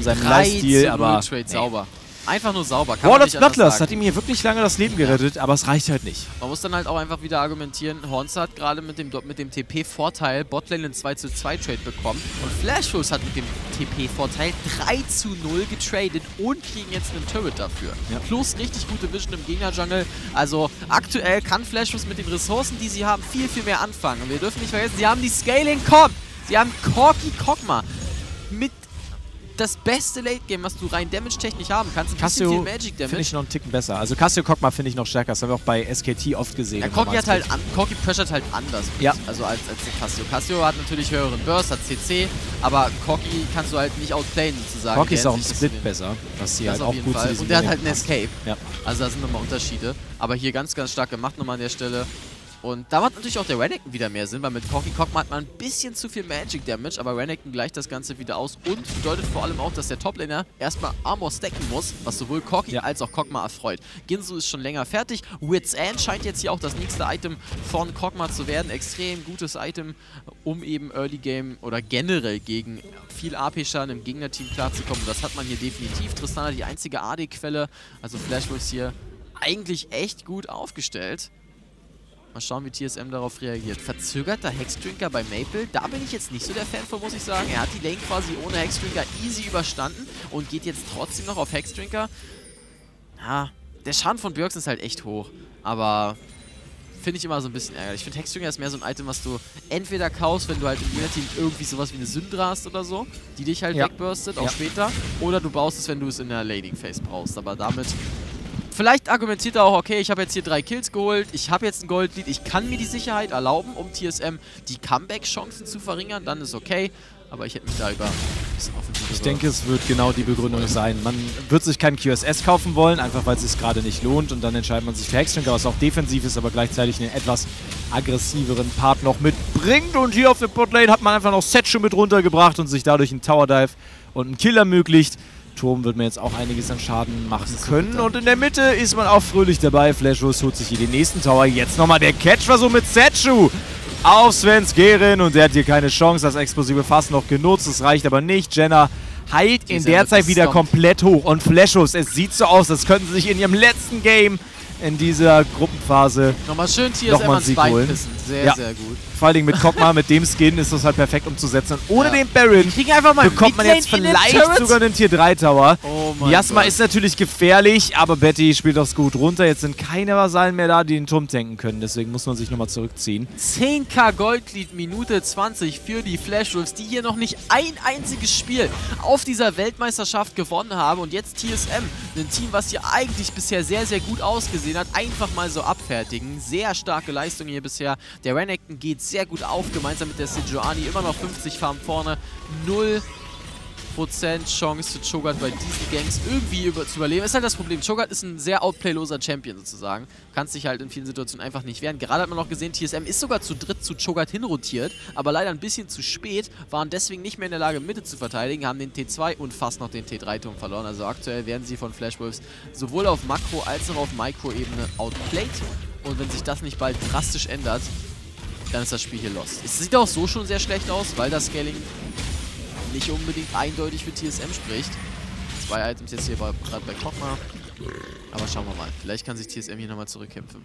seinem Lifestyle, aber sauber. Einfach nur sauber. Wall of Bloodlust hat ihm hier wirklich lange das Leben gerettet, ja, aber es reicht halt nicht. Man muss dann halt auch einfach wieder argumentieren, Hauntzer hat gerade mit dem, mit dem T P-Vorteil Botlane in zwei zu zwei Trade bekommen und Flash Wolves hat mit dem T P-Vorteil drei zu null getradet und kriegen jetzt einen Turret dafür. Ja. Plus richtig gute Vision im Gegner-Jungle. Also aktuell kann Flash Wolves mit den Ressourcen, die sie haben, viel, viel mehr anfangen. Und wir dürfen nicht vergessen, sie haben die Scaling-Com. Sie haben Corki Kogma mit das beste Late-Game, was du rein damage-technisch haben kannst. Cassio finde ich noch einen Ticken besser. Also Cassio Kogma finde ich noch stärker. Das haben wir auch bei S K T oft gesehen. Ja, Corki hat halt an, Corki pressured halt anders. Ja. Also als, als der Cassio. Cassio hat natürlich höheren Burst, hat C C, aber Corki kannst du halt nicht outplayen sozusagen. Corki ist auch im Split besser. Das hier das halt auf jeden auch gut Fall. Und der hat halt einen Escape. Ja. Also da sind nochmal Unterschiede. Aber hier ganz, ganz stark gemacht nochmal an der Stelle. Und da macht natürlich auch der Renekton wieder mehr Sinn, weil mit Corki Kogma hat man ein bisschen zu viel Magic Damage, aber Renekton gleicht das Ganze wieder aus und bedeutet vor allem auch, dass der Toplaner erstmal Armor stacken muss, was sowohl Corki ja als auch Kogma erfreut. Ginsu ist schon länger fertig, Wit's End scheint jetzt hier auch das nächste Item von Kogma zu werden. Extrem gutes Item, um eben Early Game oder generell gegen viel A P-Schaden im Gegnerteam klarzukommen. Das hat man hier definitiv. Tristana die einzige A D-Quelle, also Flash Wolves hier eigentlich echt gut aufgestellt. Mal schauen, wie T S M darauf reagiert. Verzögerter Hexdrinker bei Maple. Da bin ich jetzt nicht so der Fan von, muss ich sagen. Er hat die Lane quasi ohne Hexdrinker easy überstanden und geht jetzt trotzdem noch auf Hexdrinker. Ja, der Schaden von Bjergsen ist halt echt hoch. Aber finde ich immer so ein bisschen ärgerlich. Ich finde, Hexdrinker ist mehr so ein Item, was du entweder kaufst, wenn du halt im Unity irgendwie sowas wie eine Syndra hast oder so, die dich halt ja. wegburstet, auch ja. später. Oder du baust es, wenn du es in der Laning Phase brauchst. Aber damit... Vielleicht argumentiert er auch, okay, ich habe jetzt hier drei Kills geholt, ich habe jetzt ein Goldlead, ich kann mir die Sicherheit erlauben, um T S M die Comeback-Chancen zu verringern, dann ist okay. Aber ich hätte mich da über ein bisschen offensiver. Ich denke, es wird genau die Begründung sein. Man wird sich kein Q S S kaufen wollen, einfach weil es sich gerade nicht lohnt. Und dann entscheidet man sich für Hexdrinker, was auch defensiv ist, aber gleichzeitig einen etwas aggressiveren Part noch mitbringt. Und hier auf der Botlane hat man einfach noch Setchu mit runtergebracht und sich dadurch einen Tower-Dive und einen Kill ermöglicht. Turm wird mir jetzt auch einiges an Schaden machen können. Und in der Mitte ist man auch fröhlich dabei. Flash Wolves holt sich hier den nächsten Tower. Jetzt nochmal der Catch-Versuch mit Setchu auf Svenskeren. Und der hat hier keine Chance. Das explosive Fass noch genutzt. Das reicht aber nicht. Jenna heilt in der Zeit wieder komplett hoch. Und Flash Wolves, es sieht so aus, als könnten sie sich in ihrem letzten Game in dieser Gruppenphase nochmal schön T S M nochmal einen Sieg holen. Sehr, ja. sehr gut. Vor allem mit Kog'Maw, mit dem Skin ist das halt perfekt umzusetzen. Und ohne ja. den Baron einfach mal bekommt man jetzt vielleicht sogar einen Tier drei Tower. Oh Jasma Gott. Ist natürlich gefährlich, aber Betty spielt das gut runter. Jetzt sind keine Vasallen mehr da, die den Turm tanken können. Deswegen muss man sich nochmal zurückziehen. zehntausend Goldlead, Minute zwanzig für die Flash Wolves, die hier noch nicht ein einziges Spiel auf dieser Weltmeisterschaft gewonnen haben. Und jetzt T S M, ein Team, was hier eigentlich bisher sehr, sehr gut ausgesehen hat, einfach mal so abfertigen. Sehr starke Leistung hier bisher. Der Renekton geht sehr gut auf, gemeinsam mit der Sejuani. Immer noch fünfzig Farm vorne. null Prozent Chance für Cho'Gath bei diesen Gangs irgendwie über zu überleben. Ist halt das Problem. Cho'Gath ist ein sehr outplayloser Champion sozusagen. Kannst dich halt in vielen Situationen einfach nicht wehren. Gerade hat man noch gesehen, T S M ist sogar zu dritt zu Cho'Gath hinrotiert, aber leider ein bisschen zu spät. Waren deswegen nicht mehr in der Lage, Mitte zu verteidigen. Haben den T zwei und fast noch den T drei Turm verloren. Also aktuell werden sie von Flash Wolves sowohl auf Makro- als auch auf Mikroebene outplayed. Und wenn sich das nicht bald drastisch ändert, dann ist das Spiel hier lost. Es sieht auch so schon sehr schlecht aus, weil das Scaling nicht unbedingt eindeutig für T S M spricht. Zwei Items jetzt hier gerade bei Kog'Maw. Aber schauen wir mal. Vielleicht kann sich T S M hier nochmal zurückkämpfen.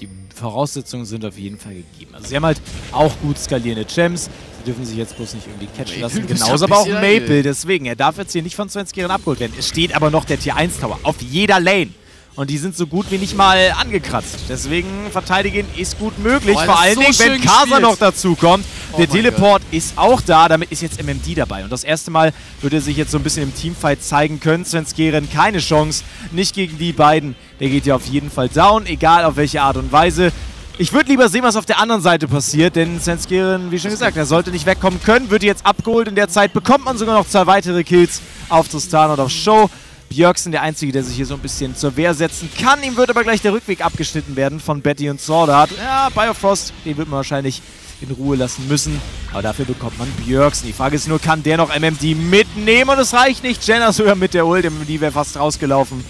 Die Voraussetzungen sind auf jeden Fall gegeben. Also sie haben halt auch gut skalierende Gems. Sie dürfen sich jetzt bloß nicht irgendwie catchen lassen. Genauso aber auch Maple. Deswegen, er darf jetzt hier nicht von Svenskeren abgeholt werden. Es steht aber noch der Tier eins Tower auf jeder Lane. Und die sind so gut wie nicht mal angekratzt. Deswegen verteidigen ist gut möglich. Oh, vor allen so Dingen, wenn Karsa noch dazu kommt. Oh der Teleport Gott. Ist auch da. Damit ist jetzt M M D dabei. Und das erste Mal wird er sich jetzt so ein bisschen im Teamfight zeigen können. Svenskeren keine Chance. Nicht gegen die beiden. Der geht ja auf jeden Fall down. Egal auf welche Art und Weise. Ich würde lieber sehen, was auf der anderen Seite passiert, denn Svenskeren, wie schon gesagt, er sollte nicht wegkommen können. Wird jetzt abgeholt. In der Zeit bekommt man sogar noch zwei weitere Kills auf Tristan und auf Show. Bjergsen, der Einzige, der sich hier so ein bisschen zur Wehr setzen kann. Ihm wird aber gleich der Rückweg abgeschnitten werden von Betty und SwordArt. Ja, Biofrost, den wird man wahrscheinlich in Ruhe lassen müssen. Aber dafür bekommt man Bjergsen. Die Frage ist nur, kann der noch M M D mitnehmen? Und es reicht nicht. Jenna sogar mit der Ult. M M D wäre fast rausgelaufen.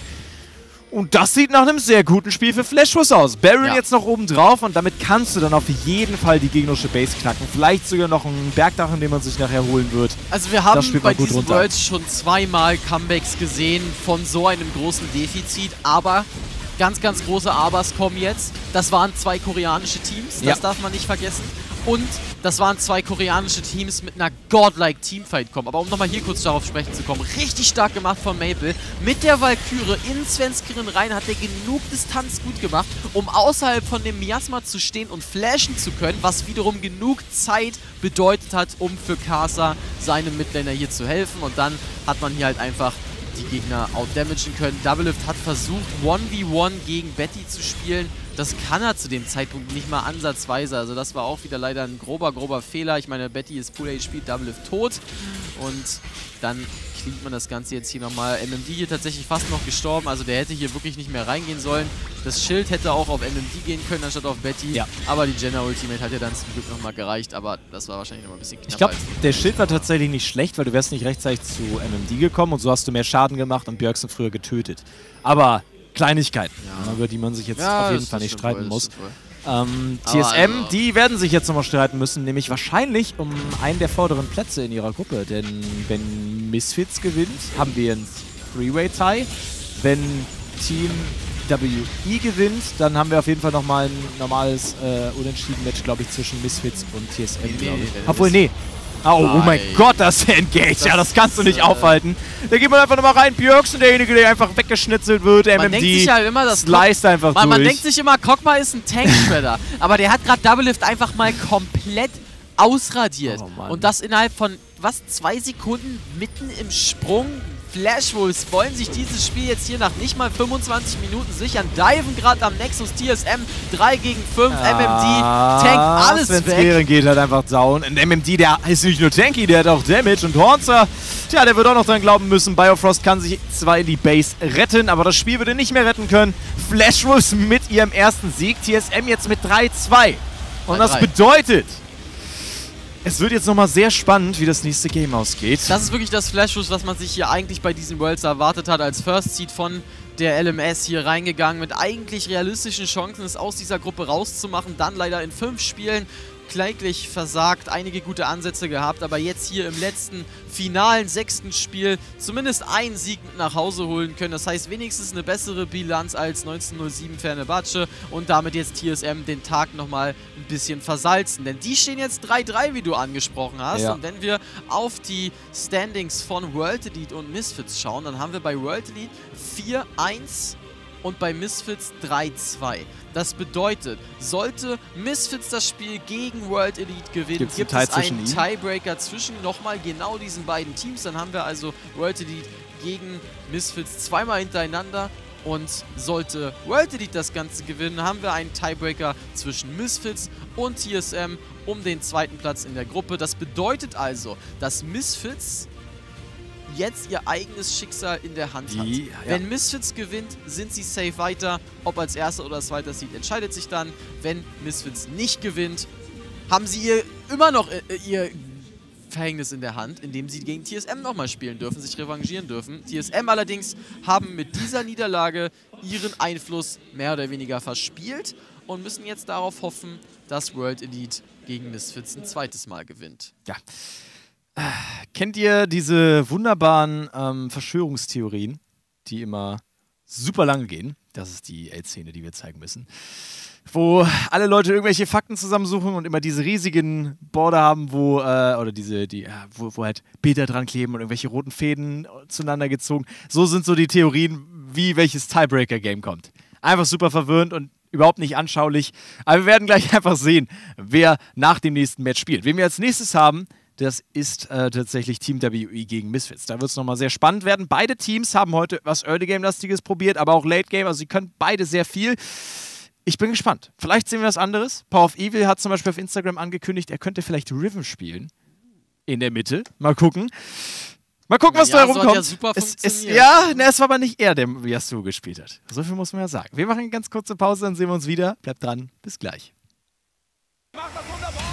Und das sieht nach einem sehr guten Spiel für Flash Wolves aus. Baron ja. jetzt noch oben drauf und damit kannst du dann auf jeden Fall die gegnerische Base knacken. Vielleicht sogar noch einen Bergdach, in dem man sich nachher holen wird. Also wir haben bei diesen Worlds schon zweimal Comebacks gesehen von so einem großen Defizit, aber ganz, ganz große Abers kommen jetzt. Das waren zwei koreanische Teams, das ja. darf man nicht vergessen. Und das waren zwei koreanische Teams mit einer godlike Teamfight kommen. Aber um nochmal hier kurz darauf sprechen zu kommen, richtig stark gemacht von Maple. Mit der Valkyrie in Svenskeren rein hat er genug Distanz gut gemacht, um außerhalb von dem Miasma zu stehen und flashen zu können, was wiederum genug Zeit bedeutet hat, um für Karsa seinem Midlaner hier zu helfen. Und dann hat man hier halt einfach die Gegner outdamagen können. Doublelift hat versucht, eins gegen eins gegen Betty zu spielen. Das kann er zu dem Zeitpunkt nicht mal ansatzweise. Also das war auch wieder leider ein grober, grober Fehler. Ich meine, Betty ist Full H P, Doublelift tot. Und dann kriegt man das Ganze jetzt hier nochmal. M M D hier tatsächlich fast noch gestorben. Also der hätte hier wirklich nicht mehr reingehen sollen. Das Schild hätte auch auf M M D gehen können, anstatt auf Betty. Ja. Aber die Jenna Ultimate hat ja dann zum Glück nochmal gereicht. Aber das war wahrscheinlich nochmal ein bisschen knapp. Ich glaube, der Schild war tatsächlich nicht schlecht, weil du wärst nicht rechtzeitig zu M M D gekommen. Und so hast du mehr Schaden gemacht und Bjergsen früher getötet. Aber... Kleinigkeiten, ja. über die man sich jetzt ja, auf jeden Fall nicht streiten voll, muss. Ähm, T S M, also. Die werden sich jetzt nochmal streiten müssen, nämlich wahrscheinlich um einen der vorderen Plätze in ihrer Gruppe. Denn wenn Misfits gewinnt, haben wir einen Three-Way-Tie. Wenn Team W E gewinnt, dann haben wir auf jeden Fall nochmal ein normales äh, Unentschieden-Match, glaube ich, zwischen Misfits und T S M, nee, glaube ich. Obwohl, nee. Oh, oh mein Gott, das Engage, das ja, das kannst du nicht äh aufhalten. Da geht man einfach nochmal rein, Bjergsen, derjenige, der einfach weggeschnitzelt wird, M M D, man denkt sich halt immer, das slice einfach man, durch. Man denkt sich immer, Kogma ist ein Tank-Shredder, aber der hat gerade Doublelift einfach mal komplett ausradiert. Oh, und das innerhalb von, was, zwei Sekunden mitten im Sprung. Flash Wolves wollen sich dieses Spiel jetzt hier nach nicht mal fünfundzwanzig Minuten sichern. Diven gerade am Nexus T S M. drei gegen fünf. Ja, M M D tankt alles weg. Svenskeren geht halt einfach down. Und M M D, der ist nicht nur tanky, der hat auch Damage. Und Hauntzer, tja, der wird auch noch dran glauben müssen. Biofrost kann sich zwar in die Base retten, aber das Spiel würde nicht mehr retten können. Flash Wolves mit ihrem ersten Sieg. T S M jetzt mit drei zu zwei. Und das bedeutet, es wird jetzt nochmal sehr spannend, wie das nächste Game ausgeht. Das ist wirklich das Flash-Schuss, was man sich hier eigentlich bei diesen Worlds erwartet hat. Als First Seed von der L M S hier reingegangen, mit eigentlich realistischen Chancen, es aus dieser Gruppe rauszumachen. Dann leider in fünf Spielen kläglich versagt, einige gute Ansätze gehabt. Aber jetzt hier im letzten, finalen, sechsten Spiel zumindest einen Sieg mit nach Hause holen können. Das heißt wenigstens eine bessere Bilanz als neunzehnhundertsieben Fenerbahce und damit jetzt T S M den Tag nochmal ein bisschen versalzen. Denn die stehen jetzt drei drei, wie du angesprochen hast. Ja. Und wenn wir auf die Standings von World Elite und Misfits schauen, dann haben wir bei World Elite vier eins und bei Misfits drei zwei. Das bedeutet, sollte Misfits das Spiel gegen World Elite gewinnen, Gibt's gibt es einen Tiebreaker zwischen nochmal genau diesen beiden Teams. Dann haben wir also World Elite gegen Misfits zweimal hintereinander. Und sollte World Elite das Ganze gewinnen, haben wir einen Tiebreaker zwischen Misfits und T S M um den zweiten Platz in der Gruppe. Das bedeutet also, dass Misfits jetzt ihr eigenes Schicksal in der Hand hat. Ja, ja. Wenn Misfits gewinnt, sind sie safe weiter. Ob als erster oder zweiter Seed entscheidet sich dann. Wenn Misfits nicht gewinnt, haben sie ihr immer noch äh, ihr Verhängnis in der Hand, indem sie gegen T S M nochmal spielen dürfen, sich revanchieren dürfen. T S M allerdings haben mit dieser Niederlage ihren Einfluss mehr oder weniger verspielt und müssen jetzt darauf hoffen, dass World Elite gegen Misfits ein zweites Mal gewinnt. Ja. Kennt ihr diese wunderbaren ähm, Verschwörungstheorien, die immer super lange gehen? Das ist die L-Szene, die wir zeigen müssen. Wo alle Leute irgendwelche Fakten zusammensuchen und immer diese riesigen Border haben, wo, äh, oder diese, die, äh, wo, wo halt Bilder dran kleben und irgendwelche roten Fäden zueinander gezogen. So sind so die Theorien, wie welches Tiebreaker-Game kommt. Einfach super verwirrend und überhaupt nicht anschaulich. Aber wir werden gleich einfach sehen, wer nach dem nächsten Match spielt. Wen wir als nächstes haben, das ist äh, tatsächlich Team W E gegen Misfits. Da wird es nochmal sehr spannend werden. Beide Teams haben heute was Early-Game-lastiges probiert, aber auch Late-Game. Also sie können beide sehr viel. Ich bin gespannt. Vielleicht sehen wir was anderes. Power of Evil hat zum Beispiel auf Instagram angekündigt, er könnte vielleicht Riven spielen. In der Mitte. Mal gucken. Mal gucken, was ja, da rumkommt. Ja, super es, es, ja na, es war aber nicht er, der Yasuo gespielt hat. So viel muss man ja sagen. Wir machen eine ganz kurze Pause, dann sehen wir uns wieder. Bleibt dran. Bis gleich. Macht das wunderbar.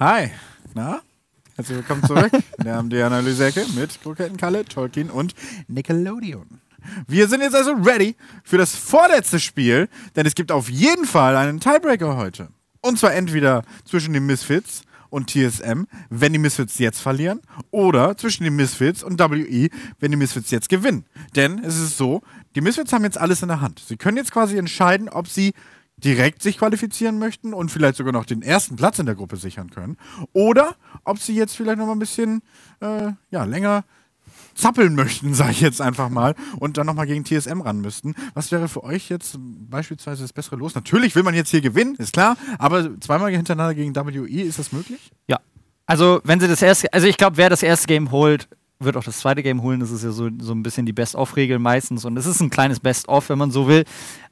Hi, na? Herzlich willkommen zurück. Wir haben die Analyse-Ecke mit Krokettenkalle, Tolkien und Nickelodeon. Wir sind jetzt also ready für das vorletzte Spiel, denn es gibt auf jeden Fall einen Tiebreaker heute. Und zwar entweder zwischen den Misfits und T S M, wenn die Misfits jetzt verlieren, oder zwischen den Misfits und W E, wenn die Misfits jetzt gewinnen. Denn es ist so, die Misfits haben jetzt alles in der Hand. Sie können jetzt quasi entscheiden, ob sie direkt sich qualifizieren möchten und vielleicht sogar noch den ersten Platz in der Gruppe sichern können, oder ob sie jetzt vielleicht noch mal ein bisschen äh, ja, länger zappeln möchten, sage ich jetzt einfach mal, und dann nochmal gegen T S M ran müssten. Was wäre für euch jetzt beispielsweise das bessere Los? Natürlich will man jetzt hier gewinnen, ist klar, aber zweimal hintereinander gegen W E, ist das möglich? Ja, also wenn sie das erste, also ich glaube, wer das erste Game holt, wird auch das zweite Game holen. Das ist ja so, so ein bisschen die Best-of-Regel meistens, und es ist ein kleines Best-of, wenn man so will.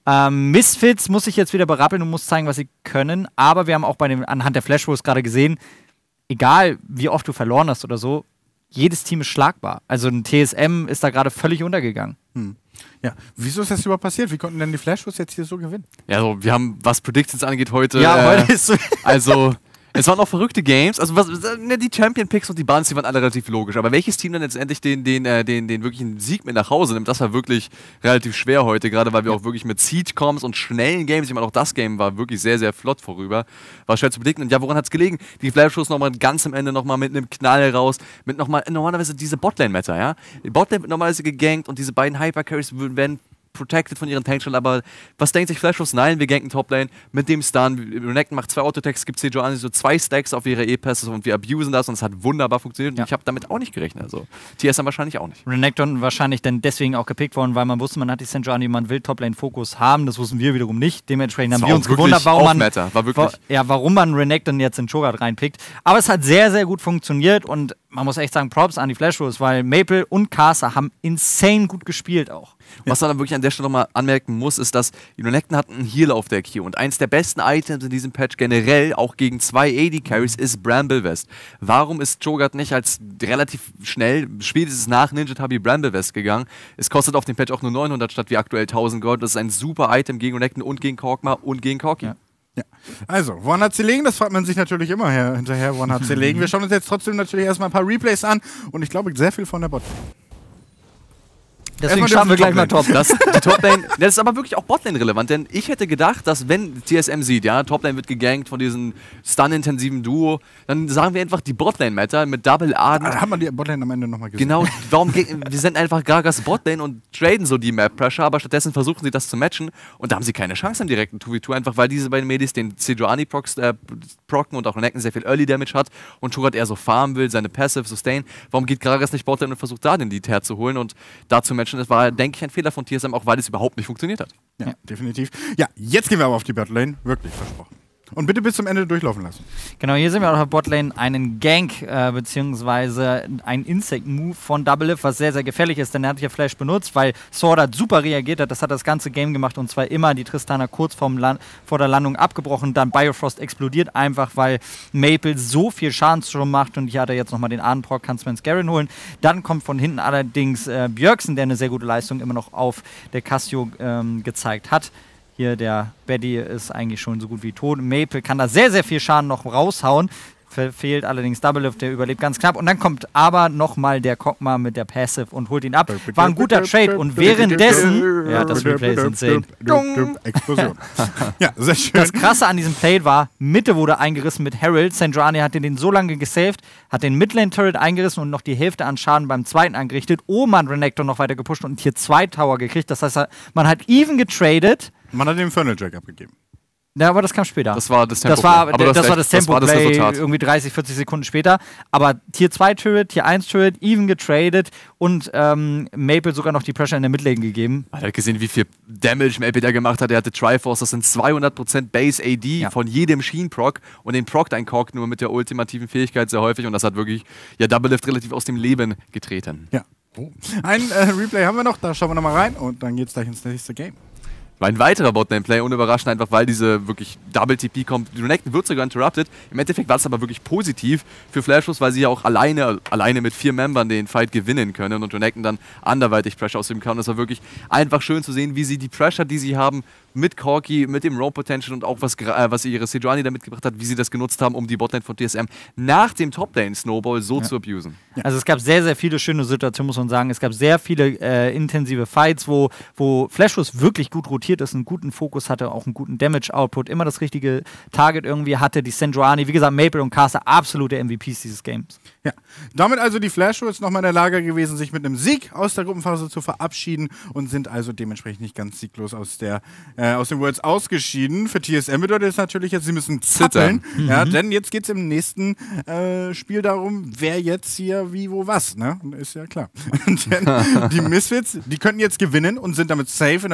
Ähm, Misfits muss ich jetzt wieder berappeln und muss zeigen, was sie können, aber wir haben auch bei dem, anhand der Flash Wolves gerade gesehen, egal wie oft du verloren hast oder so, jedes Team ist schlagbar. Also ein T S M ist da gerade völlig untergegangen. Hm. Ja, wieso ist das überhaupt passiert? Wie konnten denn die Flash Wolves jetzt hier so gewinnen? Ja, also, wir haben, was Predictions angeht, heute. Ja, äh, heute ist so. Also, es waren auch verrückte Games. Also, was, die Champion-Picks und die Bans, die waren alle relativ logisch. Aber welches Team dann letztendlich den, den, den, den, den wirklichen Sieg mit nach Hause nimmt, das war wirklich relativ schwer heute. Gerade weil wir auch wirklich mit Seedcoms und schnellen Games, ich meine, auch das Game war wirklich sehr, sehr flott vorüber. War schwer zu blicken. Und ja, woran hat es gelegen? Die Flash-Schuss nochmal ganz am Ende nochmal mit einem Knall raus. Mit nochmal, normalerweise diese Botlane-Matter, ja? Die Botlane wird normalerweise gegankt und diese beiden Hyper-Carries werden protected von ihren Tankstellen, aber was denkt sich Flash Wolves? Nein, wir ganken Toplane mit dem Stun, Renekton macht zwei Autotacks, gibt Sejuani so zwei Stacks auf ihre E-Passes und wir abusen das und es hat wunderbar funktioniert, ja. Und ich habe damit auch nicht gerechnet, also T S M wahrscheinlich auch nicht. Renekton wahrscheinlich dann deswegen auch gepickt worden, weil man wusste, man hat die Sejuani, man will Toplane-Fokus haben, das wussten wir wiederum nicht, dementsprechend haben wir uns gewundert, warum man, war wirklich war, ja, warum man Renekton jetzt in Cho'Gath reinpickt, aber es hat sehr, sehr gut funktioniert und man muss echt sagen, Props an die Flash Wolves, weil Maple und Karsa haben insane gut gespielt auch. Was man dann wirklich an der Stelle nochmal anmerken muss, ist, dass Renekton hat einen Heal auf der Q und eins der besten Items in diesem Patch generell, auch gegen zwei A D-Carries, ist Bramble Vest. Warum ist Cho'Gath nicht als relativ schnell, spätestens nach Ninja Tabi Bramble Vest gegangen? Es kostet auf dem Patch auch nur neunhundert statt wie aktuell tausend Gold. Das ist ein super Item gegen Renekton und gegen Korkma und gegen Korki. Ja. Ja. Also, woran hat sie legen? Das fragt man sich natürlich immer her, hinterher, woran hat sie legen? Wir schauen uns jetzt trotzdem natürlich erstmal ein paar Replays an und ich glaube, sehr viel von der Bot. Deswegen schauen wir gleich mal Top. Das, die Toplane, das ist aber wirklich auch Botlane-relevant, denn ich hätte gedacht, dass wenn T S M sieht, ja, Toplane wird gegankt von diesem stun-intensiven Duo, dann sagen wir einfach die Botlane-Matter mit Double A. Da hat man die Botlane am Ende nochmal gesehen. Genau, warum wir sind einfach Gagas Botlane und traden so die Map-Pressure, aber stattdessen versuchen sie das zu matchen und da haben sie keine Chance im direkten zwei gegen zwei, einfach weil diese beiden Medis den Sejuani äh, procken und auch Renekton sehr viel Early-Damage hat und Cho'Gath eher so farmen will, seine Passive Sustain. Warum geht Gagas nicht Botlane und versucht da den Lead herzuholen und dazu matchen? Das war, denke ich, ein Fehler von T S M, auch weil es überhaupt nicht funktioniert hat. Ja, ja, definitiv. Ja, jetzt gehen wir aber auf die Botlane, wirklich versprochen. Und bitte bis zum Ende durchlaufen lassen. Genau, hier sehen wir auf der Botlane einen Gank, äh, beziehungsweise einen Insect-Move von Doublelift, was sehr, sehr gefährlich ist, denn er hat hier Flash benutzt, weil SwordArt super reagiert hat, das hat das ganze Game gemacht und zwar immer die Tristana kurz vorm Land, vor der Landung abgebrochen, dann Biofrost explodiert einfach, weil Maple so viel Schaden schon macht und hier hat er jetzt nochmal den Adenproc, kann Svenskeren holen. Dann kommt von hinten allerdings äh, Bjergsen, der eine sehr gute Leistung immer noch auf der Cassio ähm, gezeigt hat. Hier, der Betty ist eigentlich schon so gut wie tot. Maple kann da sehr, sehr viel Schaden noch raushauen. Verfehlt allerdings Doublelift, der überlebt ganz knapp. Und dann kommt aber nochmal der Kogma mit der Passive und holt ihn ab. War ein guter Trade. Und währenddessen... Ja, das Replay sind zehn. Explosion. Ja, sehr schön. Das Krasse an diesem Play war, Mitte wurde eingerissen mit Herald. Sejuani hat den so lange gesaved, hat den Midlane-Turret eingerissen und noch die Hälfte an Schaden beim zweiten angerichtet. Oman Renekton noch weiter gepusht und hier zwei Tower gekriegt. Das heißt, man hat even getradet. Man hat den Infernal Jack abgegeben. Ja, aber das kam später. Das war das Tempo. Das war, aber das das war das Tempo, das war das Resultat. Irgendwie dreißig, vierzig Sekunden später. Aber Tier zwei Turret, Tier eins Turret, even getradet und ähm, Maple sogar noch die Pressure in der Midlane gegeben. Er hat gesehen, wie viel Damage Maple da gemacht hat. Er hatte Triforce, das sind zweihundert Prozent Base A D, ja, von jedem Sheen-Proc. Und den prockt ein Kork nur mit der ultimativen Fähigkeit sehr häufig. Und das hat wirklich, ja, Doublelift relativ aus dem Leben getreten. Ja. Oh. Ein äh, Replay haben wir noch, da schauen wir nochmal rein und dann geht's gleich ins nächste Game. War ein weiterer Botname-Play, unüberraschend einfach, weil diese wirklich Double-T P kommt. Renekton wird sogar interrupted. Im Endeffekt war es aber wirklich positiv für Flash Wolves, weil sie ja auch alleine, alleine mit vier Membern den Fight gewinnen können und Renekton dann anderweitig Pressure ausüben kann. Das war wirklich einfach schön zu sehen, wie sie die Pressure, die sie haben, mit Corki, mit dem Roam Potential und auch was, äh, was ihre Sejuani da mitgebracht hat, wie sie das genutzt haben, um die Botlane von T S M nach dem Top-Lane-Snowball so ja. zu abusen. Also es gab sehr, sehr viele schöne Situationen, muss man sagen. Es gab sehr viele äh, intensive Fights, wo, wo Flash Wolves wirklich gut rotiert ist, einen guten Fokus hatte, auch einen guten Damage-Output, immer das richtige Target irgendwie hatte. Die Sejuani, wie gesagt, Maple und Karsa, absolute M V Ps dieses Games. Ja, damit also die Flash Wolves nochmal in der Lage gewesen, sich mit einem Sieg aus der Gruppenphase zu verabschieden und sind also dementsprechend nicht ganz sieglos aus der äh, aus den Worlds ausgeschieden. Für T S M bedeutet es natürlich jetzt, sie müssen zittern, mhm. ja, denn jetzt geht es im nächsten äh, Spiel darum, wer jetzt hier wie, wo, was, ne? Ist ja klar. Denn die Misfits, die könnten jetzt gewinnen und sind damit safe in der